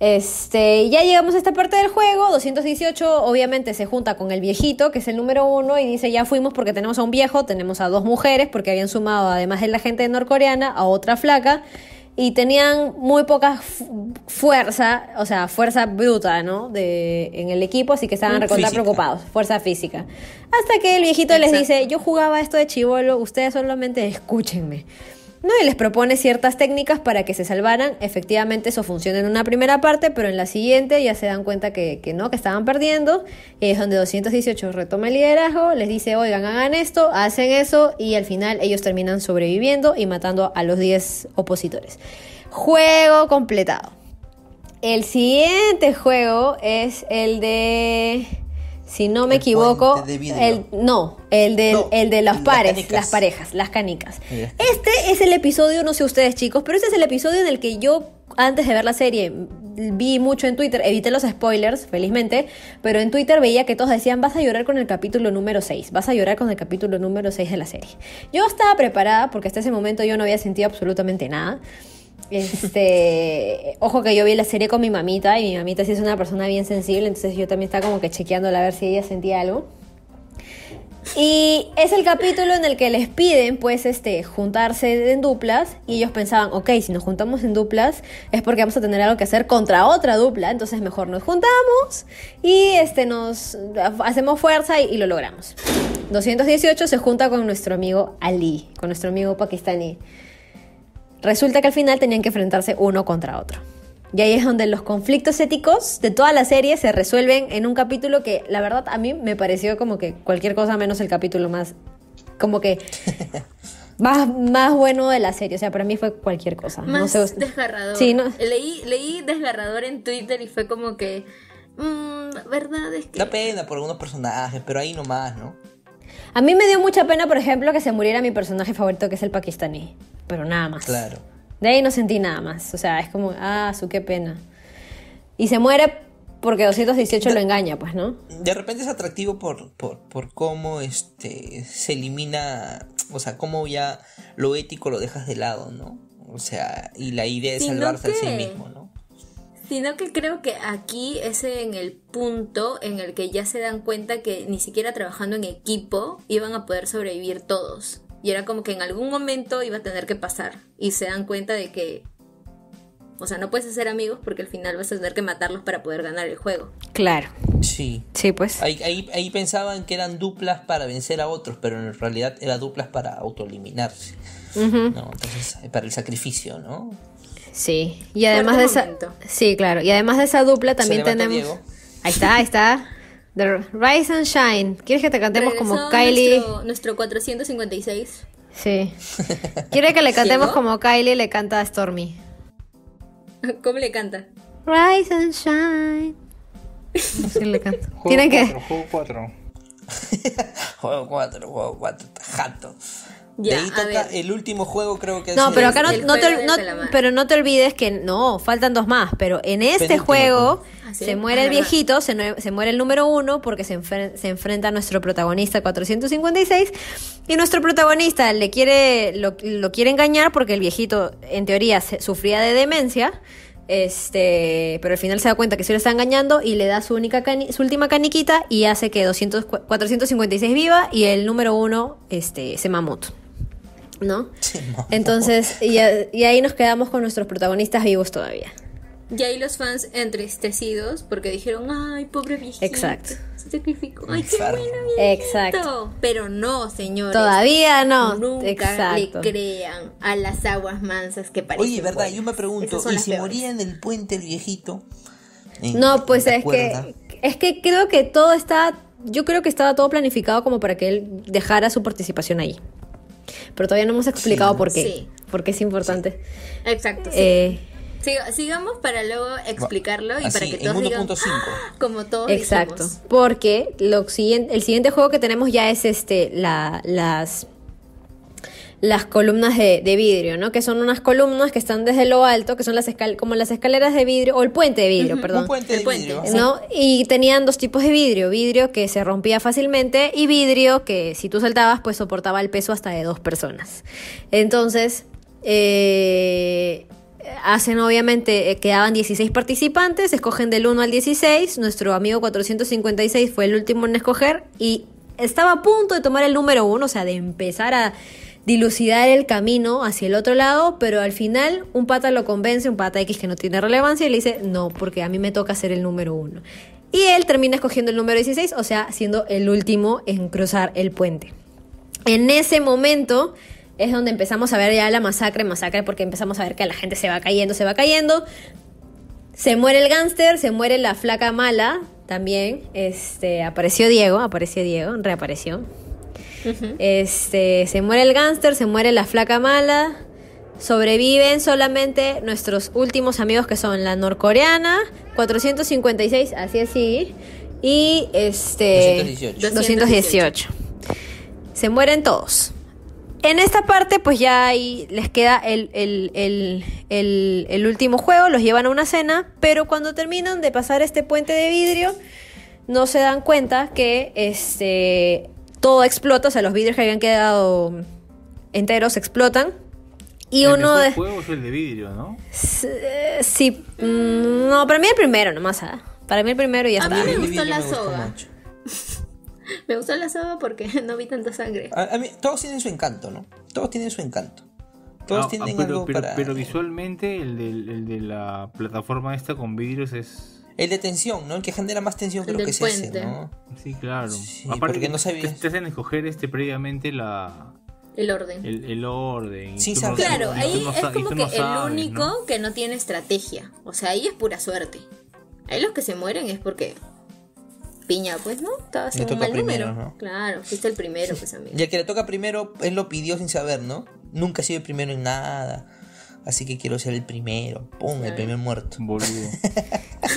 Ya llegamos a esta parte del juego. 218 obviamente se junta con el viejito, que es el número 1, y dice ya fuimos porque tenemos a un viejo, tenemos a 2 mujeres, porque habían sumado además de la gente norcoreana a otra flaca, y tenían muy poca fuerza, o sea, fuerza bruta, ¿no? En el equipo, así que estaban recontra preocupados, fuerza física. Hasta que el viejito les dice, yo jugaba esto de chibolo, ustedes solamente escúchenme, ¿no? Y les propone ciertas técnicas para que se salvaran. Efectivamente eso funciona en una primera parte, pero en la siguiente ya se dan cuenta que no, que estaban perdiendo. Es donde 218 retoma el liderazgo, les dice, oigan, hagan esto, hacen eso, y al final ellos terminan sobreviviendo y matando a los 10 opositores. Juego completado. El siguiente juego es el de... Si no me equivoco, el de los pares, las parejas, las canicas. Este es el episodio, no sé ustedes chicos, pero este es el episodio en el que yo, antes de ver la serie, vi mucho en Twitter, evité los spoilers, felizmente, pero en Twitter veía que todos decían, vas a llorar con el capítulo número 6, vas a llorar con el capítulo número 6 de la serie. Yo estaba preparada, porque hasta ese momento yo no había sentido absolutamente nada. Ojo que yo vi la serie con mi mamita, y mi mamita sí es una persona bien sensible, entonces yo también estaba como que chequeándola a ver si ella sentía algo. Y es el capítulo en el que les piden pues juntarse en duplas, y ellos pensaban, ok, si nos juntamos en duplas es porque vamos a tener algo que hacer contra otra dupla, entonces mejor nos juntamos y nos hacemos fuerza y lo logramos. 218 se junta con nuestro amigo Ali, con nuestro amigo pakistaní. Resulta que al final tenían que enfrentarse uno contra otro. Y ahí es donde los conflictos éticos de toda la serie se resuelven en un capítulo que, la verdad, a mí me pareció como que cualquier cosa menos el capítulo más... como que... más bueno de la serie. O sea, para mí fue cualquier cosa. Más no sé, desgarrador. Sí, ¿no? Leí desgarrador en Twitter y fue como que... verdad es que... Da pena por algunos personajes, pero ahí nomás, ¿no? A mí me dio mucha pena, por ejemplo, que se muriera mi personaje favorito, que es el pakistaní. Pero nada más. Claro. De ahí no sentí nada más. O sea, es como, qué pena. Y se muere porque 218 lo engaña, pues, ¿no? De repente es atractivo por cómo se elimina, o sea, cómo ya lo ético lo dejas de lado, ¿no? O sea, y la idea de salvarse a sí mismo, ¿no? Sino que creo que aquí es en el punto en el que ya se dan cuenta que ni siquiera trabajando en equipo iban a poder sobrevivir todos. Y era como que en algún momento iba a tener que pasar. Y se dan cuenta de que, o sea, no puedes hacer amigos porque al final vas a tener que matarlos para poder ganar el juego. Claro. Sí. Sí, pues. Ahí pensaban que eran duplas para vencer a otros, pero en realidad eran duplas para autoeliminarse. Uh-huh. No, entonces, para el sacrificio, ¿no? Sí, y además de esa momento. Sí, claro, y además de esa dupla también tenemos Diego. Ahí está The Rise and Shine. ¿Quieres que te cantemos como Kylie? Nuestro 456. Sí. ¿Quieres que le cantemos como Kylie le canta a Stormy? ¿Cómo le canta? Rise and Shine. No sé, le canta. Tienen que Juego 4 jato. Ya, de ahí toca el último juego, creo que es... No, pero acá no te olvides que... No, faltan 2 más. Pero en este juego se muere el viejito, se muere el número 1, porque se enfrenta a nuestro protagonista 456. Y nuestro protagonista lo quiere engañar porque el viejito, en teoría, sufría de demencia. Pero al final se da cuenta que se lo está engañando y le da su última caniquita y hace que 456 viva y el número 1 se mamut, ¿no? Entonces, y ahí nos quedamos con nuestros protagonistas vivos todavía. Y ahí los fans entristecidos porque dijeron, ay, pobre viejito. Exacto. Se sacrificó. Ay, qué bueno viejito. Exacto. Pero no, señores. Todavía no. Nunca Exacto. le crean a las aguas mansas que parecen. Oye, verdad, buenas. Yo me pregunto, ¿y si moría en el puente el viejito? No, pues es que creo que todo está... Yo creo que estaba todo planificado como para que él dejara su participación ahí. Pero todavía no hemos explicado por qué. Sí. Porque es importante. Sí. Exacto, sí. Sigamos para luego explicarlo y así, para que todos digan como todos. Exacto, dijimos. Porque el siguiente juego que tenemos ya es las columnas de vidrio, ¿no? Que son unas columnas que están desde lo alto, que son como las escaleras de vidrio o el puente de vidrio, uh-huh, perdón. El puente de vidrio, ¿no? Sí. Y tenían 2 tipos de vidrio, vidrio que se rompía fácilmente y vidrio que si tú saltabas pues soportaba el peso hasta de 2 personas. Entonces Hacen obviamente, quedaban 16 participantes, escogen del 1 al 16, nuestro amigo 456 fue el último en escoger y estaba a punto de tomar el número 1, o sea, de empezar a dilucidar el camino hacia el otro lado, pero al final un pata lo convence, un pata X que no tiene relevancia, y le dice, no, porque a mí me toca ser el número 1. Y él termina escogiendo el número 16, o sea, siendo el último en cruzar el puente. En ese momento es donde empezamos a ver ya la masacre, porque empezamos a ver que la gente se va cayendo. Se muere el gángster, se muere la flaca mala también. Reapareció Diego. Uh-huh. Se muere el gángster, se muere la flaca mala. Sobreviven solamente nuestros últimos amigos, que son la norcoreana, 456, así, y 218. Se mueren todos. En esta parte, pues ya ahí les queda el último juego, los llevan a una cena, pero cuando terminan de pasar este puente de vidrio, no se dan cuenta que todo explota, o sea, los vidrios que habían quedado enteros explotan. Y el uno de... juego es el de vidrio, ¿no? Sí, no, para mí el primero nomás, ¿eh? Para mí el primero y ya está. A mí me gustó la soga. Me gustó la soga porque no vi tanta sangre. A mí, todos tienen su encanto, ¿no? Todos tienen algo para... Pero visualmente el de la plataforma esta con vidrios es... El de tensión, ¿no? El que genera más tensión que lo que se hace, ¿no? Sí, claro. Sí, aparte porque no sabías... Te hacen escoger previamente la... El orden. Sí, sabes. Claro, ahí es como que el único que no tiene estrategia. O sea, ahí es pura suerte. Ahí los que se mueren es porque... Piña, pues, ¿no? Estaba haciendo un mal primero, número, ¿no? Claro, fuiste el primero, pues, amigo. Y el que le toca primero, él lo pidió sin saber, ¿no? Nunca he sido el primero en nada, así que quiero ser el primero. ¡Pum! Claro. El primer muerto. Boludo.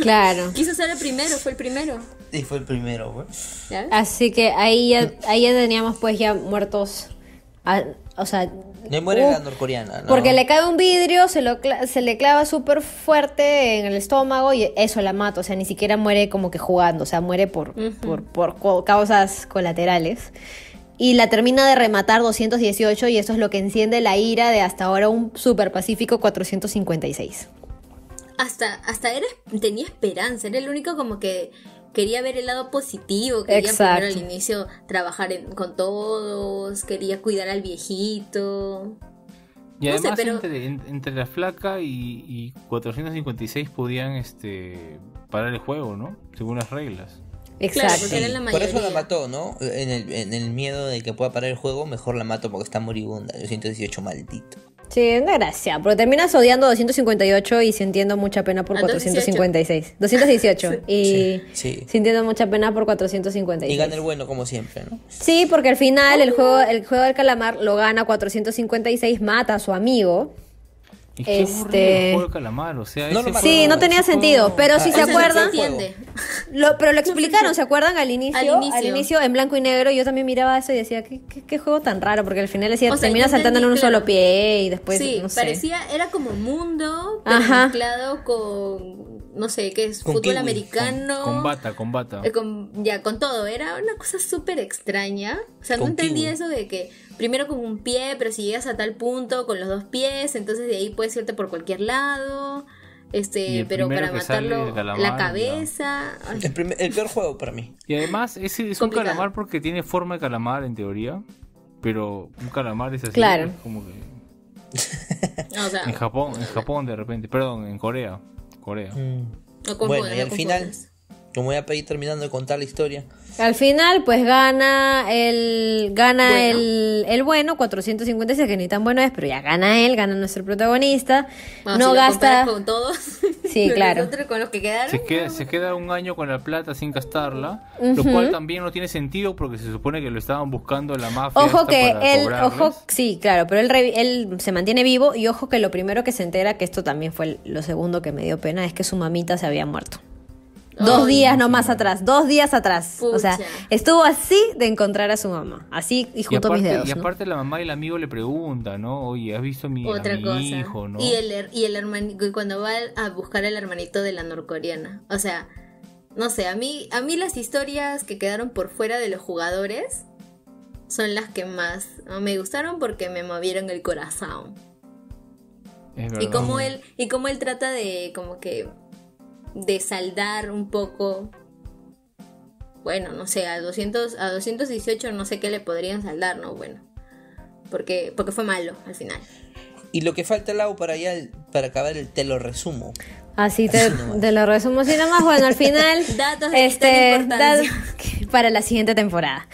Claro. Quiso ser el primero, fue el primero. Sí, fue el primero, pues. Así que ahí ya teníamos, pues, ya muertos... o sea... No muere la norcoreana, ¿no? Porque le cae un vidrio, se le clava súper fuerte en el estómago y eso la mata. O sea, ni siquiera muere como que jugando. O sea, muere por causas colaterales. Y la termina de rematar 218 y eso es lo que enciende la ira de hasta ahora un super pacífico 456. Hasta tenía esperanza. Era el único como que... Quería ver el lado positivo, quería primero al inicio trabajar con todos, quería cuidar al viejito. Y no además entre la flaca y 456 podían parar el juego, ¿no? Según las reglas. Exacto. Claro, porque era la mayoría. Por eso la mató, ¿no? En el miedo de que pueda parar el juego, mejor la mato porque está moribunda. 218, maldito. Sí, es desgracia, porque terminas odiando 258 y sintiendo mucha pena por 456. 218. Sí. Sintiendo mucha pena por 456. Y gana el bueno, como siempre, ¿no? Sí, porque al final el juego del calamar lo gana 456, mata a su amigo. ¿Y qué aburrido el juego del calamar? O sea, no tenía sentido, pero si se acuerdan... Pero lo explicaron, ¿se acuerdan? Al inicio, en blanco y negro, yo también miraba eso y decía, ¿qué juego tan raro? Porque al final decía, termina saltando en un solo pie y después, sí, no sé. Sí, parecía, era como mundo, pero mezclado con, no sé, ¿qué es? Con fútbol kiwi, americano. Con bata. Con todo, era una cosa súper extraña. O sea, no entendía eso de que... Primero con un pie, pero si llegas a tal punto con los dos pies, entonces de ahí puedes irte por cualquier lado. Pero para matarlo, calamar, la cabeza. No. El peor juego para mí. Y además, ese es complicado. Un calamar porque tiene forma de calamar en teoría, pero un calamar es así. Claro. Es como que... o sea, en Japón de repente, perdón, en Corea. No confundas, bueno, y al final... Como voy a pedir terminando de contar la historia. Al final, pues gana el bueno, 456, que ni tan bueno es, pero ya gana nuestro protagonista. Bueno, no si gasta con todos. Sí, claro. Con los que quedaron. Se queda un año con la plata sin gastarla, lo cual también no tiene sentido porque se supone que lo estaban buscando la mafia. Ojo que sí, claro, pero él se mantiene vivo y ojo que lo primero que se entera, que esto también fue lo segundo que me dio pena, es que su mamita se había muerto. Dos días atrás. Pucha. O sea, estuvo así de encontrar a su mamá. Así y junto aparte, a mis dedos. Y aparte, ¿no? La mamá y el amigo le preguntan, ¿no? Oye, ¿has visto a mi hijo, no? Y el hermanito, cuando va a buscar al hermanito de la norcoreana. O sea, no sé, a mí las historias que quedaron por fuera de los jugadores son las que más me gustaron porque me movieron el corazón. Es verdad. Y cómo él trata de como que de saldar un poco, bueno, no sé, a 218 no sé qué le podrían saldar, ¿no? Bueno, porque fue malo al final. Y lo que falta, Lau, para acabar te lo resumo. Así te lo resumo así nomás. Bueno, al final datos de para la siguiente temporada.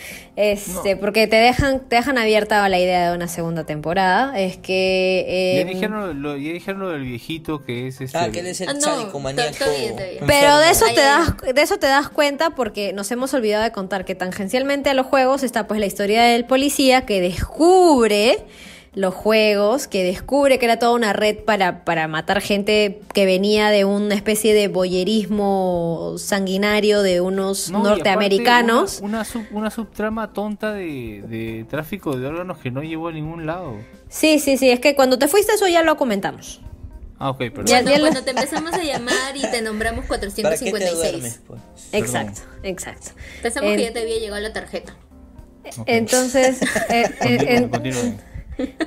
Porque te dejan abierta la idea de una segunda temporada. Es que ya dijeron lo del viejito que es que él es el sádico maníaco. Pero de eso te das cuenta porque nos hemos olvidado de contar que tangencialmente a los juegos está pues la historia del policía que descubre los juegos, que descubre que era toda una red para matar gente que venía de una especie de voyerismo sanguinario de unos norteamericanos. Una subtrama tonta de tráfico de órganos que no llevó a ningún lado. Sí, es que cuando te fuiste eso ya lo comentamos. Ah, ok, perdón. Cuando te empezamos a llamar y te nombramos 456. ¿Para qué te duermes, pues? Exacto. Pensamos que ya te había llegado la tarjeta. Okay. Entonces...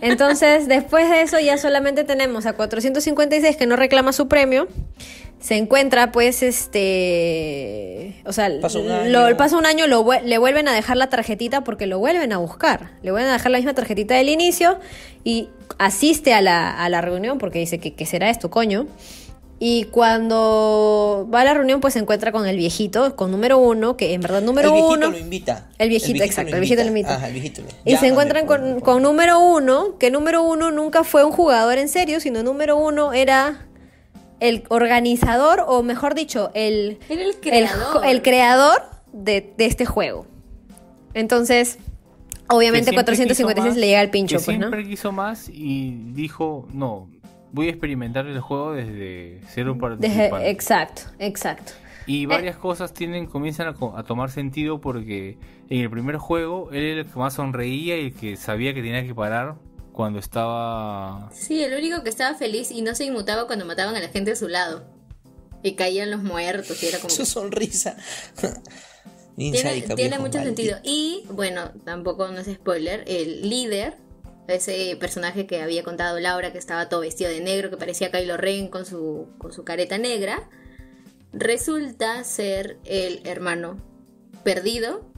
Entonces, después de eso ya solamente tenemos a 456 que no reclama su premio. Se encuentra pues pasa un año, le vuelven a dejar la tarjetita porque lo vuelven a buscar. Le vuelven a dejar la misma tarjetita del inicio y asiste a la reunión porque dice que ¿qué será esto, coño? Y cuando va a la reunión pues se encuentra con el viejito, con número uno, que en verdad número uno... El viejito lo invita. El viejito lo invita. Ajá, el viejito lo invita. Y se encuentran con número uno, que número uno nunca fue un jugador en serio, sino número uno era el organizador, o mejor dicho, el creador de este juego. Entonces... Obviamente 456 le llega al pincho, pues, ¿no? Siempre quiso más y dijo, no... Voy a experimentar el juego desde ser un participante. Exacto. Y varias cosas comienzan a tomar sentido porque en el primer juego él era el que más sonreía y el que sabía que tenía que parar cuando estaba... Sí, el único que estaba feliz y no se inmutaba cuando mataban a la gente a su lado. Y caían los muertos y era como... Su sonrisa. tiene mucho sentido. Y, bueno, tampoco no es spoiler, el líder... Ese personaje que había contado Laura, que estaba todo vestido de negro, que parecía Kylo Ren con su careta negra, resulta ser el hermano perdido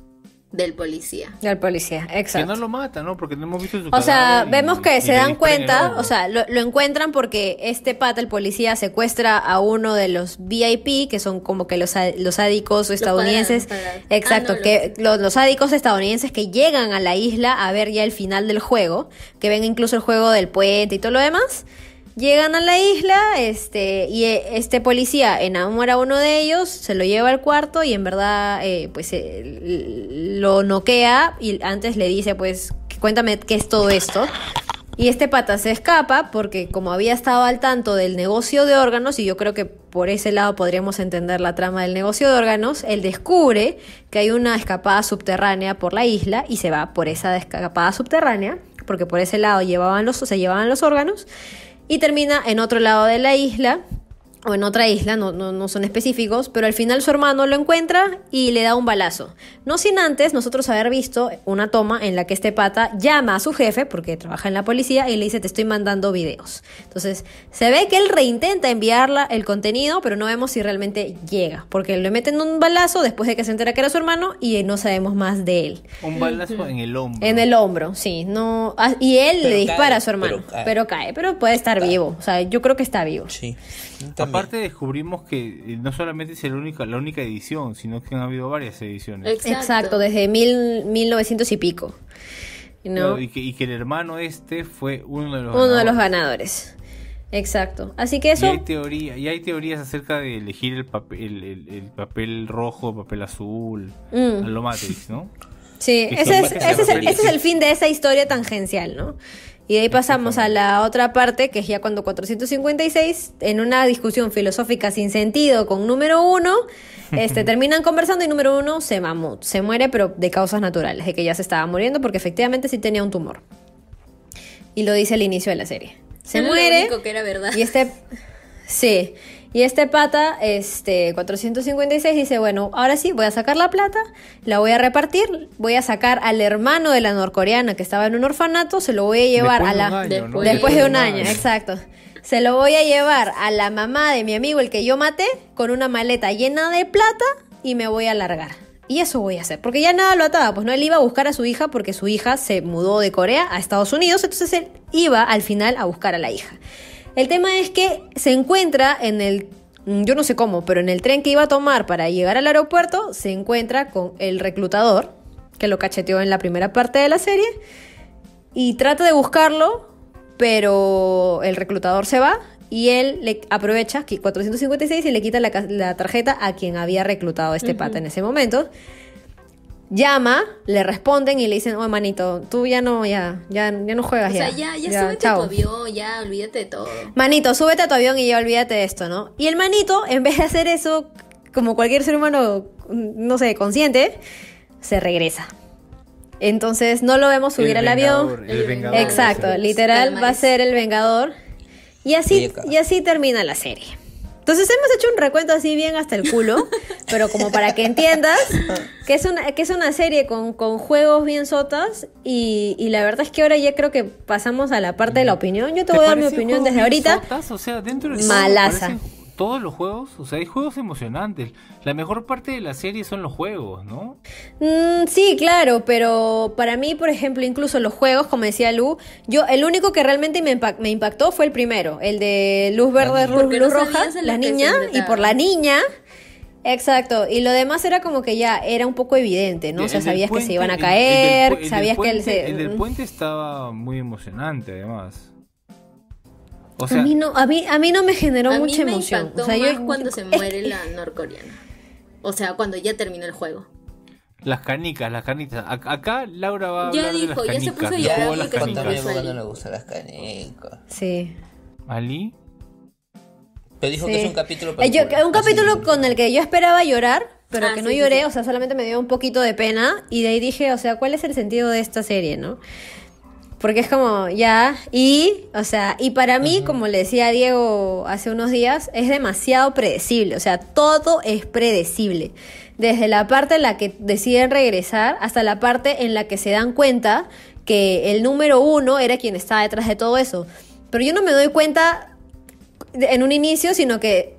del policía. Del policía, exacto. Que no lo mata, ¿no? Porque no hemos visto su cara. O sea, vemos que se dan cuenta, o sea, lo encuentran porque este pata, el policía, secuestra a uno de los VIP, que son como que los sádicos estadounidenses. Los sádicos estadounidenses que llegan a la isla a ver ya el final del juego, que ven incluso el juego del puente y todo lo demás. Llegan a la isla, y este policía enamora a uno de ellos, se lo lleva al cuarto y en verdad lo noquea y antes le dice pues cuéntame qué es todo esto. Y este pata se escapa porque como había estado al tanto del negocio de órganos, y yo creo que por ese lado podríamos entender la trama del negocio de órganos, él descubre que hay una escapada subterránea por la isla y se va por esa escapada subterránea porque por ese lado se llevaban los órganos. Y termina en otro lado de la isla, o en otra isla, no son específicos, pero al final su hermano lo encuentra y le da un balazo. No sin antes nosotros haber visto una toma en la que este pata llama a su jefe, porque trabaja en la policía, y le dice, te estoy mandando videos. Entonces, se ve que él reintenta enviarla el contenido, pero no vemos si realmente llega, porque le meten un balazo después de que se entera que era su hermano y no sabemos más de él. Un balazo en el hombro. En el hombro, sí. No, y él le dispara a su hermano, pero cae, pero puede estar vivo. O sea, yo creo que está vivo. Sí. También. Aparte descubrimos que no solamente es la única edición, sino que han habido varias ediciones. Exacto, desde 1900 y pico, ¿no? y que el hermano fue uno de los ganadores. Exacto, así que eso... Y hay teorías acerca de elegir el papel rojo, papel azul, a lo Matrix, ¿no? Sí, ese es el fin de esa historia tangencial, ¿no? Y de ahí pasamos a la otra parte, que es ya cuando 456, en una discusión filosófica sin sentido con número uno, terminan conversando y número uno se mamó, se muere, pero de causas naturales, de que ya se estaba muriendo porque efectivamente sí tenía un tumor. Y lo dice al inicio de la serie. Se muere. Lo único que era verdad. Sí. Y este pata, 456, dice, bueno, ahora sí, voy a sacar la plata, la voy a repartir, voy a sacar al hermano de la norcoreana que estaba en un orfanato, se lo voy a llevar después de un año, exacto. Se lo voy a llevar a la mamá de mi amigo, el que yo maté, con una maleta llena de plata y me voy a largar. Y eso voy a hacer, porque ya nada lo ataba, pues no, él iba a buscar a su hija porque su hija se mudó de Corea a Estados Unidos, entonces él iba al final a buscar a la hija. El tema es que se encuentra en el, yo no sé cómo, pero en el tren que iba a tomar para llegar al aeropuerto, se encuentra con el reclutador, que lo cacheteó en la primera parte de la serie, y trata de buscarlo, pero el reclutador se va y él le aprovecha 456 y le quita la tarjeta a quien había reclutado este pata en ese momento. Llama, le responden y le dicen, oye, manito, tú ya no juegas ya. O sea, ya súbete chao. A tu avión, ya, olvídate de todo. Manito, súbete a tu avión y ya olvídate de esto, ¿no? Y el manito, en vez de hacer eso, como cualquier ser humano, no sé, consciente, se regresa. Entonces no lo vemos subir al avión. El vengador. Exacto, literal va a ser el vengador. Y así termina la serie. Entonces hemos hecho un recuento así bien hasta el culo, pero como para que entiendas que es una serie con juegos bien sotas y la verdad es que ahora ya creo que pasamos a la parte de la opinión. Yo te voy a dar mi opinión desde ahorita. Sotas, o sea, dentro de malaza. Todos los juegos, o sea, hay juegos emocionantes. La mejor parte de la serie son los juegos, ¿no? Sí, claro, pero para mí, por ejemplo, incluso los juegos, como decía Lu, yo el único que realmente me impactó fue el primero, el de luz verde, luz roja, la niña, y por la niña. Exacto, y lo demás era como que ya era un poco evidente, ¿no? O sea, sabías que se iban a caer, sabías que el del puente estaba muy emocionante, además. O sea, a mí no me generó mucha emoción. O sea, yo cuando se muere la norcoreana. O sea, cuando ya terminó el juego. Las canicas. Acá Laura va a hablar de las canicas. Ya se puso a llorar porque no le gustan las canicas. Sí. ¿Ali? Pero dijo que es un capítulo para un capítulo con el que yo esperaba llorar, pero que no lloré, sí. O sea, solamente me dio un poquito de pena y de ahí dije, o sea, ¿cuál es el sentido de esta serie, no? Porque es como, ya, y, o sea, y para mí, como le decía a Diego hace unos días, es demasiado predecible, o sea, todo es predecible. Desde la parte en la que deciden regresar hasta la parte en la que se dan cuenta que el número uno era quien estaba detrás de todo eso. Pero yo no me doy cuenta en un inicio, sino que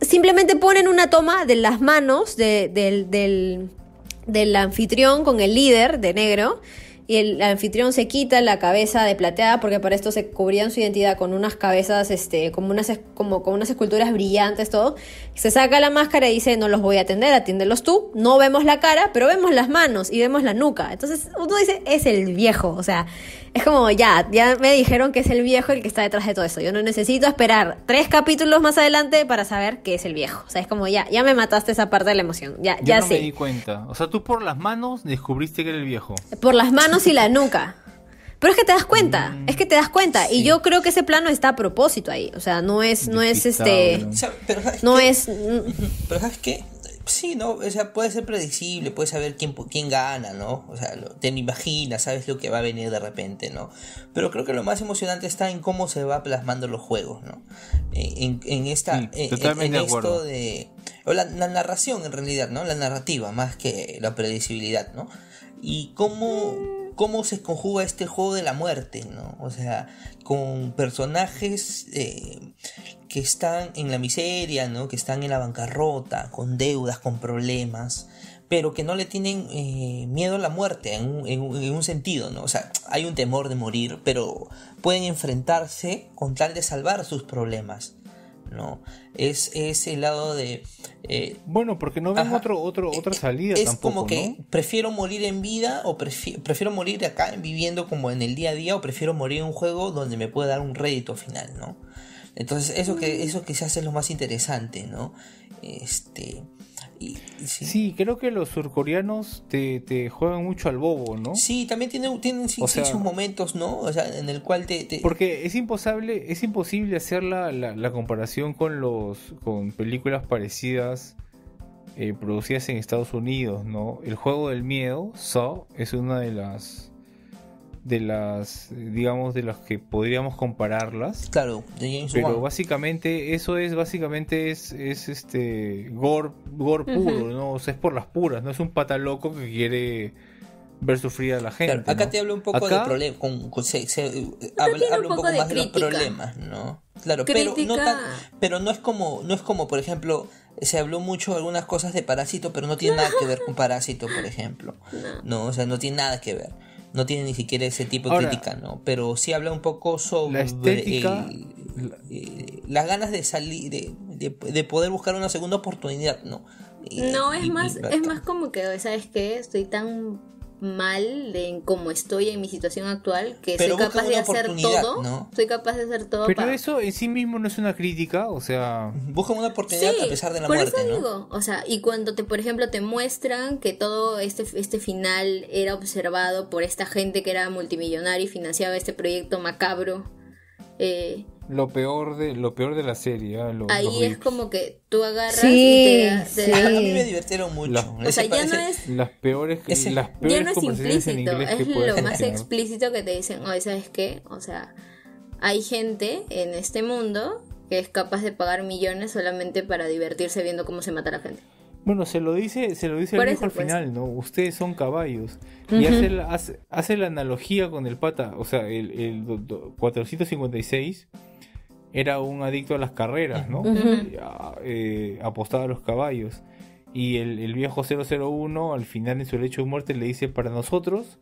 simplemente ponen una toma de las manos del anfitrión con el líder de negro. Y el anfitrión se quita la cabeza de plateada porque para esto se cubrían su identidad con unas cabezas, como unas esculturas brillantes, todo. Se saca la máscara y dice, no los voy a atender, atiéndelos tú. No vemos la cara, pero vemos las manos y vemos la nuca. Entonces uno dice, es el viejo, o sea, es como ya me dijeron que es el viejo el que está detrás de todo eso. Yo no necesito esperar 3 capítulos más adelante para saber que es el viejo. O sea, es como ya me mataste esa parte de la emoción. Ya no me di cuenta. O sea, tú por las manos descubriste que era el viejo. Por las manos y la nuca. Pero es que te das cuenta, sí. Y yo creo que ese plano está a propósito ahí, o sea, no es o sea, pero ¿sabes qué? Sí, no, o sea, puede ser predecible, puedes saber quién gana, ¿no? O sea, te imaginas, sabes lo que va a venir de repente, ¿no? Pero creo que lo más emocionante está en cómo se va plasmando los juegos, ¿no? La narración en realidad, ¿no? La narrativa más que la predecibilidad, ¿no? Y cómo se conjuga este juego de la muerte, ¿no? O sea, con personajes que están en la miseria, ¿no? Que están en la bancarrota, con deudas, con problemas, pero que no le tienen miedo a la muerte en un sentido, ¿no? O sea, hay un temor de morir, pero pueden enfrentarse con tal de salvar sus problemas, ¿no? Es el lado de... bueno, porque no ven otra salida es tampoco, es como que, ¿no? Prefiero morir en vida o prefiero morir acá viviendo como en el día a día, o prefiero morir en un juego donde me pueda dar un rédito final, ¿no? Entonces eso quizás es lo más interesante, ¿no? Sí, creo que los surcoreanos te juegan mucho al bobo, ¿no? Sí, también tienen sus momentos, ¿no? O sea, en el cual te... Porque es imposible hacer la comparación con películas parecidas producidas en Estados Unidos, ¿no? El juego del miedo, Saw, es una de las digamos, de las que podríamos compararlas. Claro, de James Wan. Pero básicamente es gore puro, ¿no? O sea, es por las puras, no es un pata loco que quiere ver sufrir a la gente. Claro, acá, ¿no?, te hablo un poco acá de problemas, hablo un poco más de los problemas, ¿no? Claro, crítica. Pero no es como, por ejemplo, se habló mucho de algunas cosas de Parásito, pero no tiene nada que ver con Parásito, por ejemplo. No, o sea, no tiene nada que ver. No tiene ni siquiera ese tipo de crítica, ¿no? Pero sí habla un poco sobre la estética, las ganas de salir, de poder buscar una segunda oportunidad, ¿no? Es más como que, ¿sabes qué? Estoy tan mal de cómo estoy en mi situación actual que soy capaz de hacer todo, pero eso en sí mismo no es una crítica, o sea, buscan una oportunidad a pesar de la muerte, por eso, ¿no?, digo, o sea, y cuando por ejemplo te muestran que todo este final era observado por esta gente que era multimillonaria y financiaba este proyecto macabro, lo peor de la serie, ahí es como que tú agarras y te a mí me divirtieron mucho. Las peores conversaciones en inglés es que lo más explícito, que te dicen, oye, ¿sabes qué? O sea, hay gente en este mundo que es capaz de pagar millones solamente para divertirse viendo cómo se mata a la gente. Bueno, se lo dice el viejo al final, ¿no? Ustedes son caballos. Uh-huh. Y hace la analogía con el pata. O sea, el 456 era un adicto a las carreras, ¿no? Uh-huh. Apostaba a los caballos. Y el viejo 001, al final, en su lecho de muerte, le dice, para nosotros,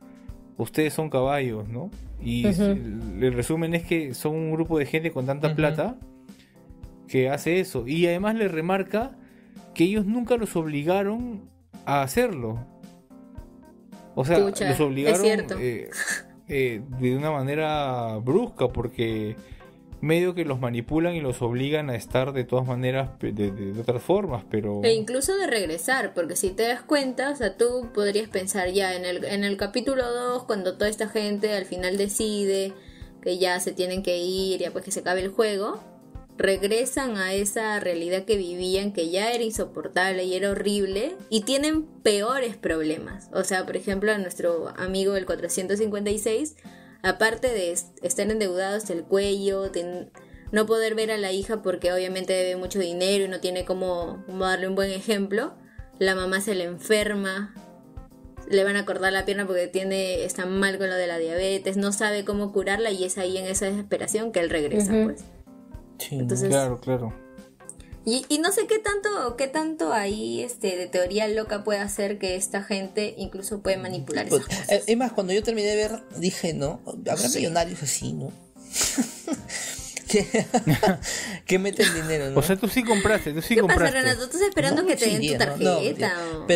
ustedes son caballos, ¿no? Y uh-huh. El resumen es que son un grupo de gente con tanta uh-huh. plata que hace eso. Y además le remarca que ellos nunca los obligaron a hacerlo. O sea, pucha, los obligaron de una manera brusca, porque medio que los manipulan y los obligan a estar de todas maneras, de otras formas, pero... E incluso de regresar, porque si te das cuenta, o sea, tú podrías pensar ya en el capítulo 2, cuando toda esta gente al final decide que ya se tienen que ir, ya pues que se acabe el juego, regresan a esa realidad que vivían, que ya era insoportable y era horrible, y tienen peores problemas. O sea, por ejemplo, a nuestro amigo el 456, aparte de estar endeudados del cuello, de no poder ver a la hija porque obviamente debe mucho dinero y no tiene cómo darle un buen ejemplo, la mamá se le enferma, le van a cortar la pierna porque está mal con lo de la diabetes, no sabe cómo curarla, y es ahí en esa desesperación que él regresa, uh-huh. pues. Sí, entonces, claro. Y no sé qué tanto ahí de teoría loca puede hacer que esta gente incluso puede manipular esas cosas. Es más, cuando yo terminé de ver, dije, ¿no? Habrá millonarios así, ¿no? que meten dinero, ¿no? O sea, tú sí compraste. ¿Qué pasa, Renato? ¿Tú estás esperando que te den tu tarjeta? No,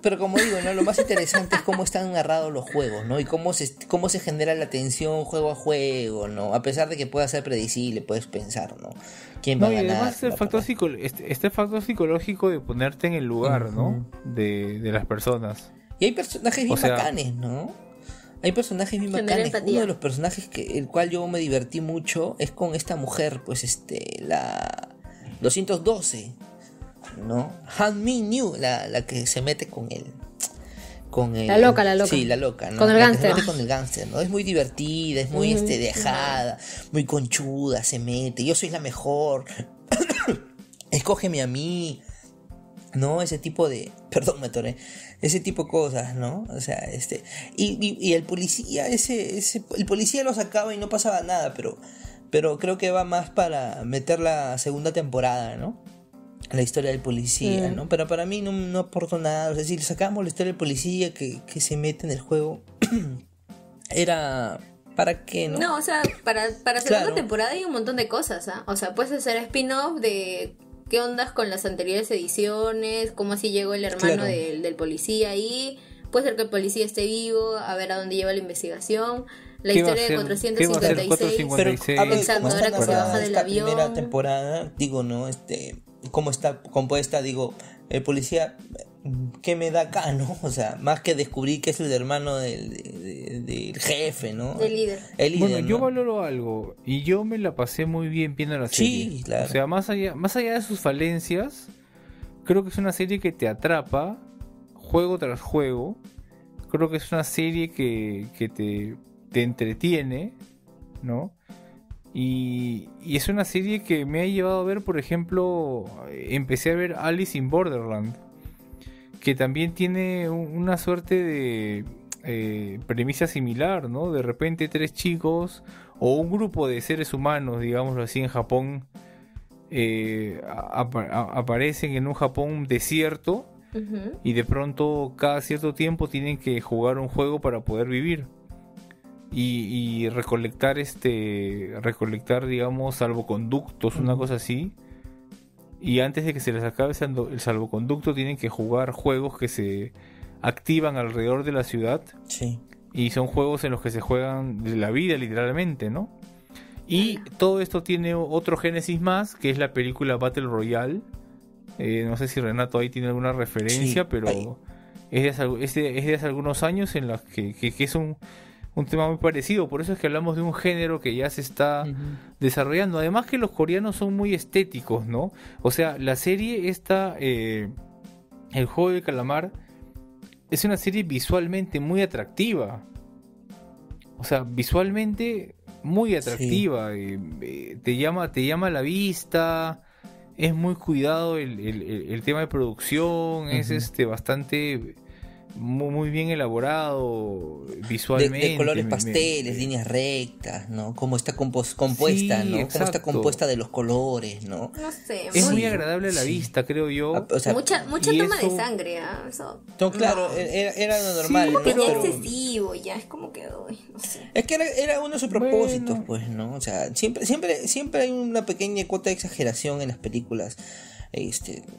pero como digo, ¿no? Lo más interesante es cómo están narrados los juegos, ¿no? Y cómo se genera la tensión juego a juego, ¿no? A pesar de que pueda ser predecible, puedes pensar, ¿no? ¿Quién va a ganar? Y además el factor psicológico de ponerte en el lugar, uh-huh. ¿no? De las personas. Y hay personajes bien bacanes, ¿no? Hay personajes bien bacanes. Uno de los personajes el cual yo me divertí mucho es con esta mujer, pues la 212, ¿no? Han Min Yu, la que se mete con él. La loca. Sí, la loca, ¿no? Con el gánster. Se mete con el gánster, ¿no? Es muy divertida, es muy dejada, muy conchuda, se mete. Yo soy la mejor. Escógeme a mí. No, ese tipo de... Perdón, me atoré. Ese tipo de cosas, ¿no? O sea, Y el policía, el policía lo sacaba y no pasaba nada, pero creo que va más para meter la segunda temporada, ¿no? La historia del policía, ¿no? Pero para mí no aportó nada. O sea, si sacamos la historia del policía que se mete en el juego, era... ¿Para qué, no? No, o sea, para segunda temporada hay un montón de cosas, ¿ah? O sea, puedes hacer spin-off de... ¿Qué ondas con las anteriores ediciones? ¿Cómo así llegó el hermano del policía ahí? Puede ser que el policía esté vivo, a ver a dónde lleva la investigación. La historia de 456, pensando ahora que se baja del avión. La primera temporada, digo, ¿no? ¿Cómo está compuesta? Digo, el policía, ¿qué me da acá, no? O sea, más que descubrir que es el hermano del jefe, ¿no? Del líder. Bueno, yo valoro algo, y yo me la pasé muy bien viendo la serie. Sí, claro. O sea, más allá de sus falencias, creo que es una serie que te atrapa juego tras juego. Creo que es una serie que te entretiene, ¿no? Y es una serie que me ha llevado a ver, por ejemplo, empecé a ver Alice in Borderland, que también tiene una suerte de premisa similar, ¿no? De repente tres chicos o un grupo de seres humanos, digámoslo así, en Japón, aparecen en un Japón desierto, uh-huh, y de pronto cada cierto tiempo tienen que jugar un juego para poder vivir y recolectar, digamos, salvoconductos, uh-huh, una cosa así. Y antes de que se les acabe el salvoconducto, tienen que jugar juegos que se activan alrededor de la ciudad. Sí. Y son juegos en los que se juegan de la vida, literalmente, ¿no? Y todo esto tiene otro génesis más, que es la película Battle Royale. No sé si Renato ahí tiene alguna referencia, sí, pero es de hace algunos años, en las que es un tema muy parecido. Por eso es que hablamos de un género que ya se está, uh-huh, desarrollando. Además que los coreanos son muy estéticos, ¿no? O sea, la serie esta, El Juego del Calamar, es una serie visualmente muy atractiva. O sea, visualmente muy atractiva. Sí. Te llama la vista. Es muy cuidado el tema de producción. Uh-huh. Es bastante muy bien elaborado visualmente. De colores pasteles, líneas rectas, ¿no? Cómo está compuesta, sí, ¿no? Exacto. Cómo está compuesta de los colores, ¿no? No sé. Es muy agradable a la vista, creo yo. O sea, mucha toma de sangre, ¿eh? Eso... No, claro, era lo normal. Sí, ¿no? Pero ya excesivo, ya es como que... No sé. Es que era uno de sus propósitos, bueno, pues, ¿no? O sea, siempre hay una pequeña cuota de exageración en las películas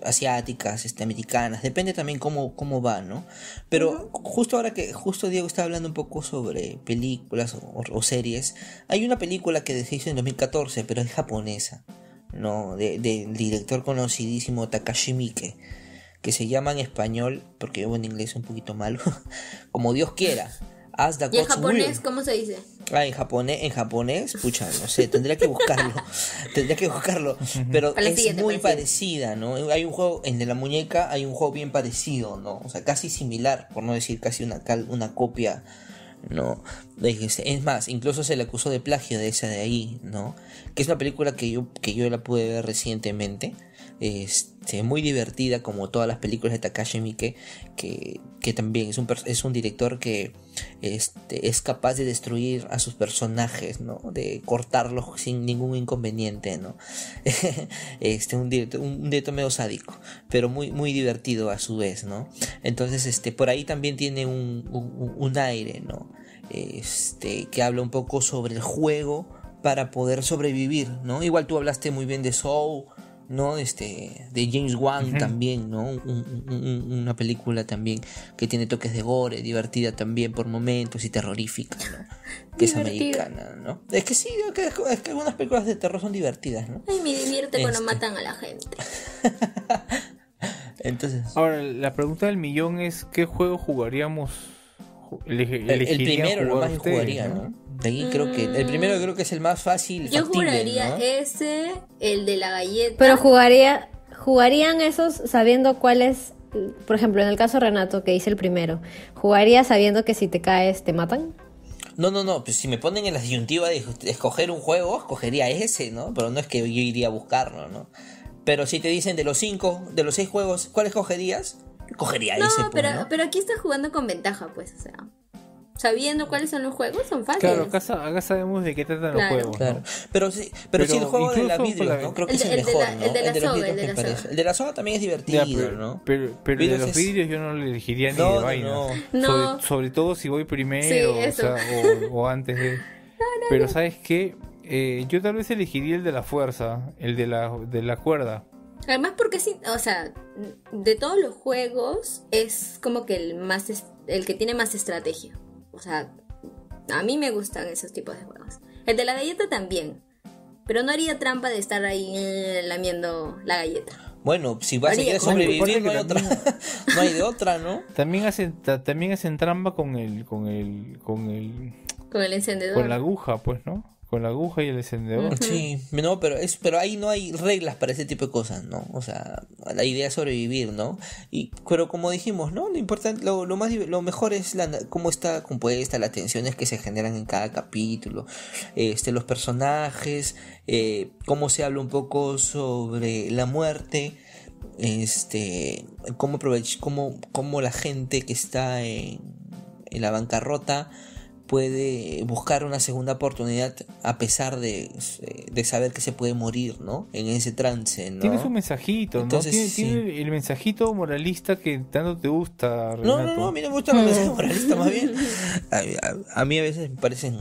asiáticas, americanas, depende también cómo va, ¿no? Pero justo ahora que Diego está hablando un poco sobre películas o series, hay una película que se hizo en 2014, pero es japonesa, ¿no? Del director conocidísimo Takashi Miike, que se llama en español, porque yo en inglés es un poquito malo, Como Dios quiera. As the God's. ¿Y en japonés will. Cómo se dice? Ah, en japonés, pucha, no sé, tendría que buscarlo, pero es muy parecida, ¿no? Hay un juego, el de la muñeca, hay un juego bien parecido, ¿no? O sea, casi similar, por no decir casi una copia, ¿no? Es más, incluso se le acusó de plagio de esa de ahí, ¿no? Que es una película que yo la pude ver recientemente. Muy divertida, como todas las películas de Takashi Miike, que también es un director que es capaz de destruir a sus personajes, ¿no? De cortarlos sin ningún inconveniente, ¿no? Un director medio sádico, pero muy, muy divertido a su vez, ¿no? Entonces, por ahí también tiene un aire, ¿no? Que habla un poco sobre el juego para poder sobrevivir, ¿no? Igual tú hablaste muy bien de Soul, ¿no? De James Wan, uh-huh, también, ¿no? Una película también que tiene toques de gore, divertida también por momentos y terrorífica, ¿no? Que es americana, ¿no? Es que sí, es que algunas películas de terror son divertidas, ¿no? Ay, me divierte cuando matan a la gente. Entonces, ahora la pregunta del millón es ¿qué juego jugaríamos? El primero lo más jugaría, ¿no? De ahí creo que el primero creo que es el más fácil. Yo factible, jugaría, ¿no? Ese, el de la galleta. Pero jugarían esos sabiendo cuál es, por ejemplo, en el caso de Renato que dice el primero, ¿jugaría sabiendo que si te caes te matan? No, pues si me ponen en la disyuntiva de escoger un juego, escogería ese, ¿no? Pero no es que yo iría a buscarlo, ¿no? Pero si te dicen de los 5, de los 6 juegos, ¿cuál escogerías? Cogería ese. Pero aquí estás jugando con ventaja, pues, o sea, sabiendo cuáles son los juegos, son fáciles. Claro, acá sabemos de qué tratan, claro, los juegos, claro, ¿no? Pero sí, el juego de la vidrio, ¿no? Creo que es el mejor, ¿no? El de la soga también es divertido, ya, ¿no? Pero el de los vidrios yo no lo elegiría ni de vaina. No. Sobre todo si voy primero, sí, o antes de... No. Pero, ¿sabes qué? Yo tal vez elegiría el de la fuerza, el de la cuerda. Además porque sí, o sea, de todos los juegos es como que el que tiene más estrategia. O sea, a mí me gustan esos tipos de juegos. El de la galleta también, pero no haría trampa de estar ahí lamiendo la galleta. Bueno, si vas a querer sobrevivir, no hay otra. No hay de otra, ¿no? También hacen trampa con el encendedor. Con la aguja, pues, ¿no? Con la aguja y el encendedor. Uh-huh. Sí, no, pero ahí no hay reglas para ese tipo de cosas, ¿no? O sea, la idea es sobrevivir, ¿no? Pero como dijimos, ¿no? Lo importante, lo mejor es cómo está compuesta, las tensiones que se generan en cada capítulo, los personajes, cómo se habla un poco sobre la muerte, cómo la gente que está en la bancarrota puede buscar una segunda oportunidad a pesar de saber que se puede morir, ¿no? En ese trance, ¿no? Tiene su mensajito, entonces, ¿no? Tiene el mensajito moralista que tanto te gusta, Renato. No, a mí no me gusta el mensaje moralista, más bien. A mí a veces me parecen...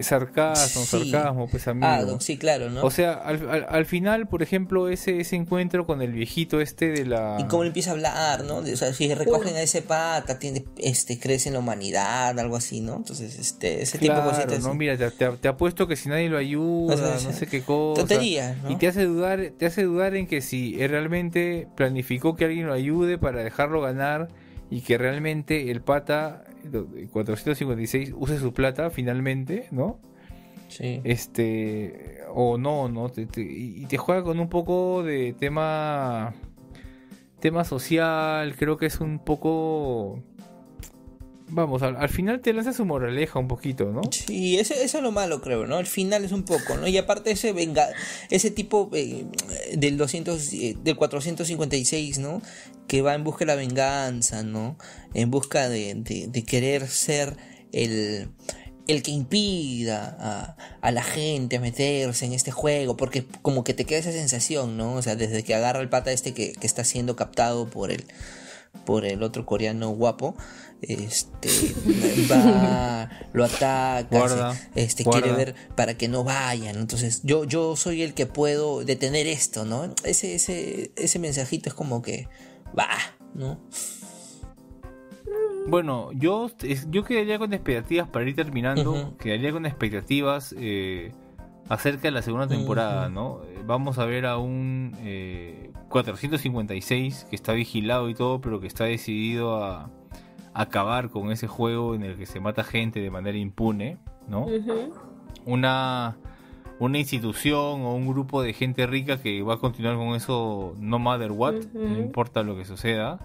Sarcasmo, pues, amigo. Sí, claro, ¿no? O sea, al final, por ejemplo, ese encuentro con el viejito este de la... Y cómo empieza a hablar, ¿no? O sea, si recogen a ese pata, crece en la humanidad, algo así, ¿no? Entonces, ese tipo de cositas. No, mira, te apuesto que si nadie lo ayuda, no sé qué cosa. Tontería, ¿no? Y te hace dudar en que si realmente planificó que alguien lo ayude para dejarlo ganar y que realmente el pata 456 use su plata finalmente, ¿no? Sí. O no, y te juega con un poco de tema social, creo que es un poco... Vamos, al final te lanza su moraleja un poquito, ¿no? Sí, eso es lo malo, creo, ¿no? Al final es un poco, ¿no? Y aparte ese tipo del 456, ¿no? Que va en busca de la venganza, ¿no? En busca de querer ser el que impida a la gente a meterse en este juego, porque como que te queda esa sensación, ¿no? O sea, desde que agarra el pata que está siendo captado por el otro coreano guapo, va, lo ataca, guarda. Quiere ver para que no vayan. Entonces yo soy el que puedo detener esto, ¿no? Ese mensajito es como que va, ¿no? Bueno, yo quedaría con expectativas para ir terminando, quedaría con expectativas acerca de la segunda temporada, ¿no? Vamos a ver a un 456 que está vigilado y todo, pero que está decidido a acabar con ese juego en el que se mata gente de manera impune, ¿no? Una institución o un grupo de gente rica que va a continuar con eso no matter what, no importa lo que suceda,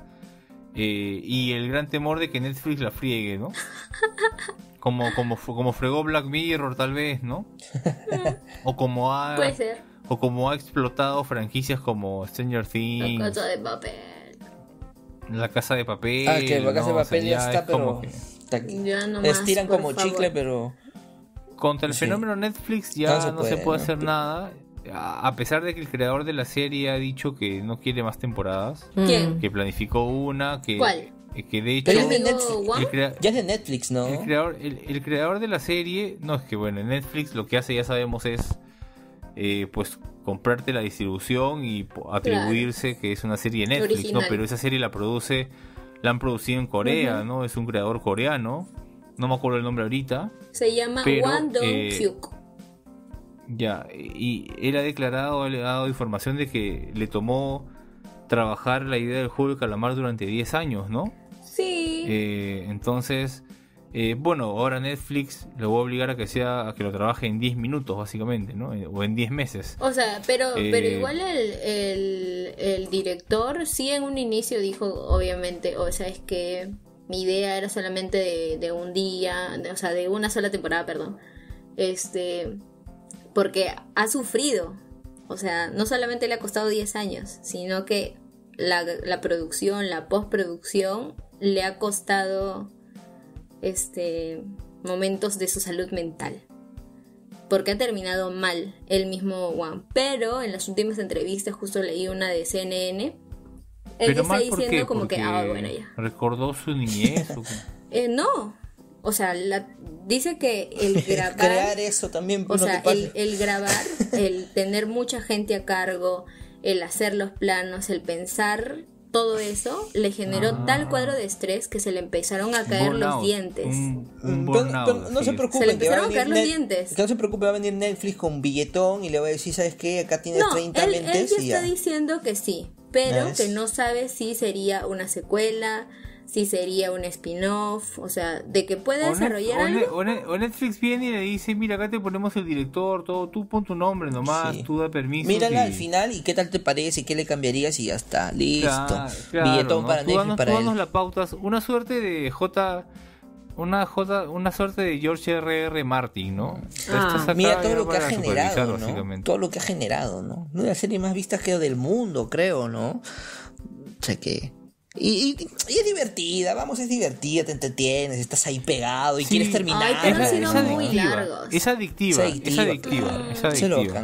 y el gran temor de que Netflix la friegue, ¿no? Como fregó Black Mirror, tal vez, ¿no? O como ha... Puede ser. O como ha explotado franquicias como Stranger Things, La Casa de Papel. Ah, que La Casa de Papel ya está, pero estiran como chicle, pero... Contra el fenómeno Netflix ya no se puede hacer nada, a pesar de que el creador de la serie ha dicho que no quiere más temporadas. ¿Quién? Que planificó una, que... ¿Cuál? Que de hecho... ¿Es de Netflix? Ya es de Netflix, ¿no? El creador de la serie... No, es que bueno, Netflix lo que hace, ya sabemos, es... pues comprarte la distribución y atribuirse que es una serie de Netflix, ¿no? Pero esa serie la han producido en Corea, ¿no? Es un creador coreano, no me acuerdo el nombre ahorita. Se llama Hwang Dong-hyuk. Ya, y él ha dado información de que le tomó trabajar la idea del Juego del Calamar durante 10 años, ¿no? Sí. Entonces, bueno, ahora Netflix lo va a obligar a que lo trabaje en 10 minutos, básicamente, ¿no? O en 10 meses. O sea, pero igual el director sí en un inicio dijo, obviamente, o sea, es que mi idea era solamente de un día, o sea, de una sola temporada, perdón. Porque ha sufrido, o sea, no solamente le ha costado 10 años, sino que la producción, la postproducción, le ha costado... momentos de su salud mental, porque ha terminado mal el mismo Juan. Pero en las últimas entrevistas, justo leí una de CNN, él está diciendo como que bueno, ya recordó su niñez. No, o sea, dice que el grabar crear eso también, o sea, el grabar, el tener mucha gente a cargo, el hacer los planos, el pensar, todo eso le generó tal cuadro de estrés que se le empezaron a caer los dientes. Pero no se preocupen, se le empezaron a caer los dientes. Que no se preocupe, va a venir Netflix con un billetón y le va a decir, ¿sabes qué? Acá tienes 30 lentes. Él ya está diciendo que sí, pero que no sabe si sería una secuela, si sería un spin-off, o sea, de que pueda desarrollar algo. O Netflix viene y le dice, mira, acá te ponemos el director, todo, tú pon tu nombre nomás, tú da permiso. Mírala al final y qué tal te parece, qué le cambiarías y ya está, listo. Claro, billetón, ¿no? Para Netflix, para él. Danos la pauta, una suerte de J... una suerte de George R.R. Martin, ¿no? Mira todo lo que ha generado, ¿no? No es la serie más vista que del mundo, creo, ¿no? O sea que... Y es divertida, es divertida, te entretienes, estás ahí pegado y quieres terminar. Es adictiva.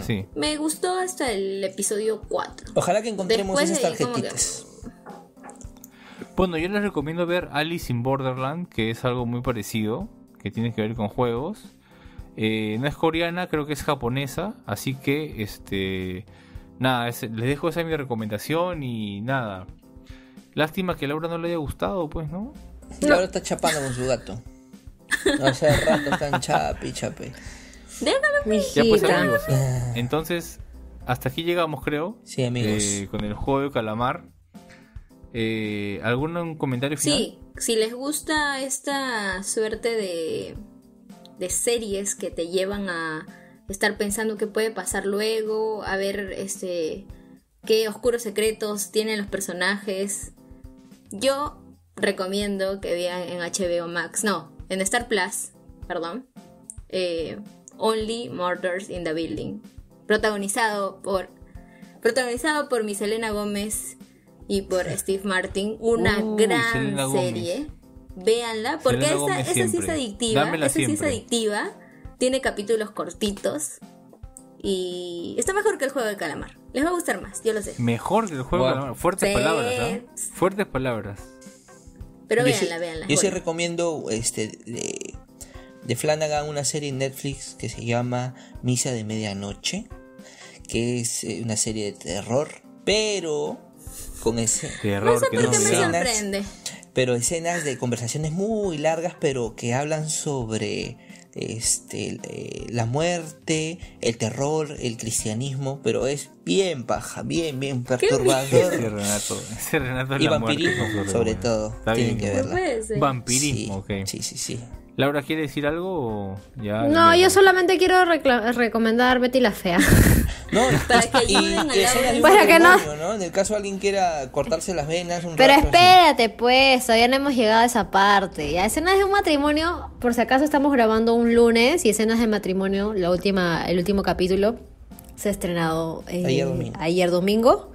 Sí. Me gustó hasta el episodio 4. Ojalá que encontremos esas tarjetitas. Bueno, yo les recomiendo ver Alice in Borderland, que es algo muy parecido, que tiene que ver con juegos. No es coreana, creo que es japonesa, así que les dejo esa mi recomendación y nada. Lástima que Laura no le haya gustado, pues, ¿no? Laura está chapando con su gato. Hace rato están chape. Déjalo, mijita. Ya, pues, amigos. Entonces, hasta aquí llegamos, creo. Sí, amigos. Con El Juego de Calamar. ¿Algún comentario final? Sí, si les gusta esta suerte de series que te llevan a estar pensando qué puede pasar luego, a ver qué oscuros secretos tienen los personajes, yo recomiendo que vean en HBO Max, en Star Plus, perdón, Only Murders in the Building, protagonizado por mi Selena Gómez y por Steve Martin, una gran serie. Véanla, porque esa sí es adictiva. Tiene capítulos cortitos y está mejor que El Juego del Calamar. Les va a gustar más, yo lo sé. Mejor que El Juego del Calamar. Fuertes palabras. Pero véanla. Yo sí recomiendo de Flanagan una serie en Netflix que se llama Misa de Medianoche, que es una serie de terror, pero con ese terror, no sé por qué me sorprende, pero escenas de conversaciones muy largas, pero que hablan sobre la muerte, el terror, el cristianismo, pero es bien paja, bien perturbador. Ese Renato y vampirismo, muerte, sobre todo. Tienen que verla. Vampirismo, sí, okay. Sí. ¿Laura quiere decir algo? Yo solamente quiero recomendar Betty la Fea. Para que no. En el caso alguien quiera cortarse las venas Pero espérate, así. Pues todavía no hemos llegado a esa parte. Ya, Escenas de un matrimonio, por si acaso, estamos grabando un lunes, y Escenas de matrimonio, el último capítulo se ha estrenado ayer domingo.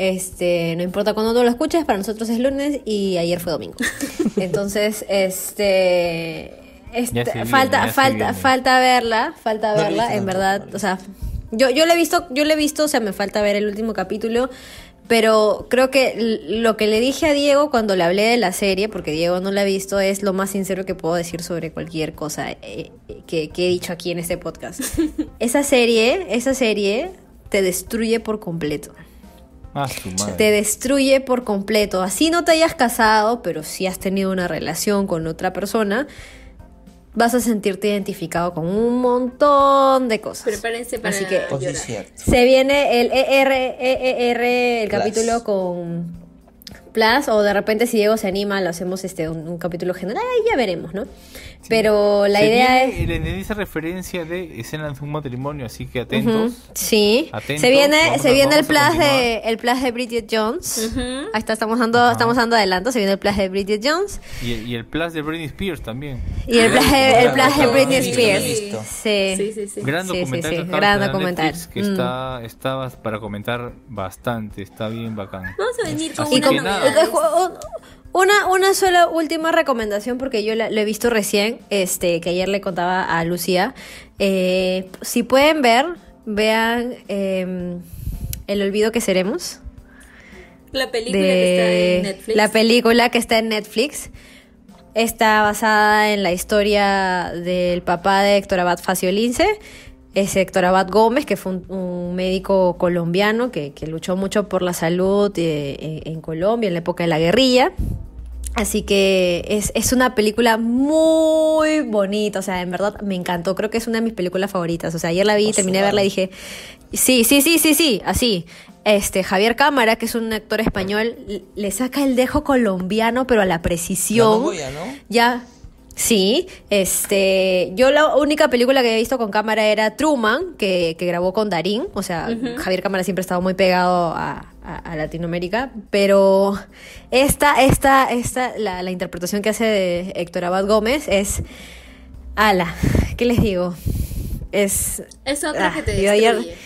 No importa cuándo tú lo escuches, para nosotros es lunes y ayer fue domingo. Entonces, falta verla, en verdad, o sea, yo la he visto, o sea, me falta ver el último capítulo, pero creo que lo que le dije a Diego cuando le hablé de la serie, porque Diego no la ha visto, es lo más sincero que puedo decir sobre cualquier cosa que he dicho aquí en este podcast. Esa serie te destruye por completo. Te destruye por completo. Así no te hayas casado, pero si has tenido una relación con otra persona, vas a sentirte identificado con un montón de cosas. Prepárense para llorar. Se viene el el Plus. Capítulo con Plus, o de repente si Diego se anima lo hacemos un capítulo general, ya veremos, ¿no? Sí. Pero la idea es... Entendí esa referencia de Escenas de un matrimonio, así que atentos. Uh-huh. Sí. Atentos. Se viene el plus de Bridget Jones. Uh-huh. Ahí está, estamos dando adelanto. Se viene el plus de Bridget Jones. Y el plus de Britney Spears también. Y el plus de Britney Spears. Sí. Gran documental. Que está para comentar bastante. Está bien bacán. Vamos a venir con una sola última recomendación, porque yo lo he visto recién, que ayer le contaba a Lucía. Si pueden vean El Olvido que Seremos. La película que está en Netflix. Está basada en la historia del papá de Héctor Abad Faciolince. Es Héctor Abad Gómez, que fue un médico colombiano que luchó mucho por la salud en Colombia en la época de la guerrilla. Así que es una película muy bonita, o sea, en verdad me encantó, creo que es una de mis películas favoritas. O sea, ayer la vi, terminé de verla y dije, sí, así. Javier Cámara, que es un actor español, le saca el dejo colombiano, pero a la precisión. La Goya, ¿no? Ya... Sí, yo la única película que había visto con cámara era Truman, que grabó con Darín, o sea, uh-huh. Javier Cámara siempre ha estado muy pegado a Latinoamérica, pero la interpretación que hace de Héctor Abad Gómez es, ala, ¿qué les digo? Es otra que te destruye.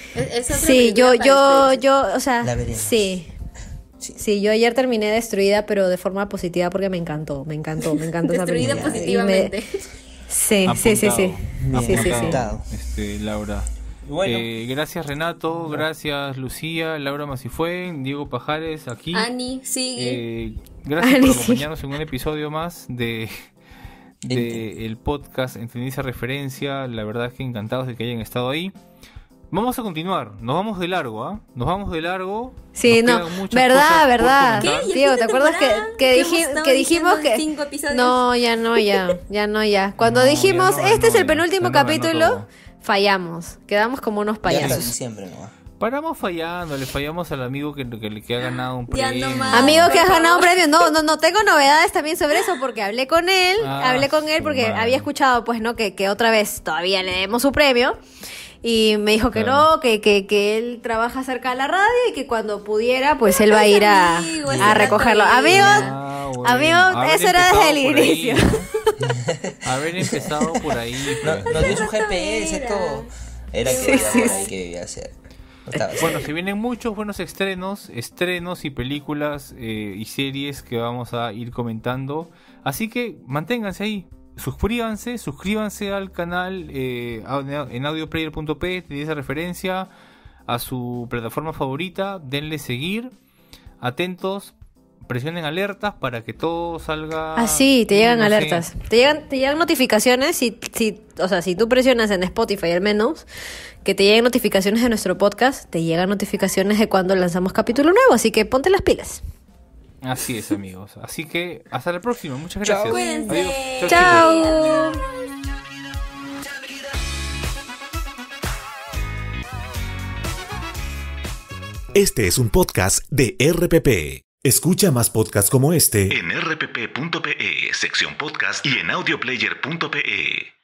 Sí, yo ayer terminé destruida, pero de forma positiva porque me encantó destruida esa película. Positivamente. Sí. Laura. Bueno. Gracias Renato, gracias Lucía, Laura Masías Fuentes, Diego Pajares aquí. Ani, sigue. Gracias por acompañarnos en un episodio más de el podcast Entendí esa referencia. La verdad es que encantados de que hayan estado ahí. Vamos a continuar, nos vamos de largo, ¿ah? Sí, no, verdad. Diego, ¿te acuerdas que dijimos que No, ya. Cuando dijimos, es el penúltimo capítulo, fallamos, quedamos como unos payasos. Diciembre nomás. Paramos fallando, le fallamos al amigo que ha ganado un premio. Amigo que ha ganado un premio, no tengo novedades también sobre eso porque hablé con él porque había escuchado pues no que otra vez todavía le demos su premio. Y me dijo que no, que él trabaja cerca de la radio y que cuando pudiera, pues él va a ir a recogerlo. Amigos, eso era desde el inicio. Haber empezado por ahí. Nos dio su GPS y todo. Era que debía hacer. Bueno, se vienen muchos buenos estrenos y películas y series que vamos a ir comentando. Así que manténganse ahí. Suscríbanse al canal en audioplayer.pe, te dice referencia a su plataforma favorita, denle seguir, atentos, presionen alertas para que todo salga. Te llegan alertas, te llegan notificaciones si tú presionas en Spotify al menos, que te lleguen notificaciones de nuestro podcast, te llegan notificaciones de cuando lanzamos capítulo nuevo, así que ponte las pilas. Así es, amigos. Así que hasta la próxima. Muchas gracias. Cuídense. Chao. Este es un podcast de RPP. Escucha más podcasts como este en rpp.pe, sección podcast y en audioplayer.pe.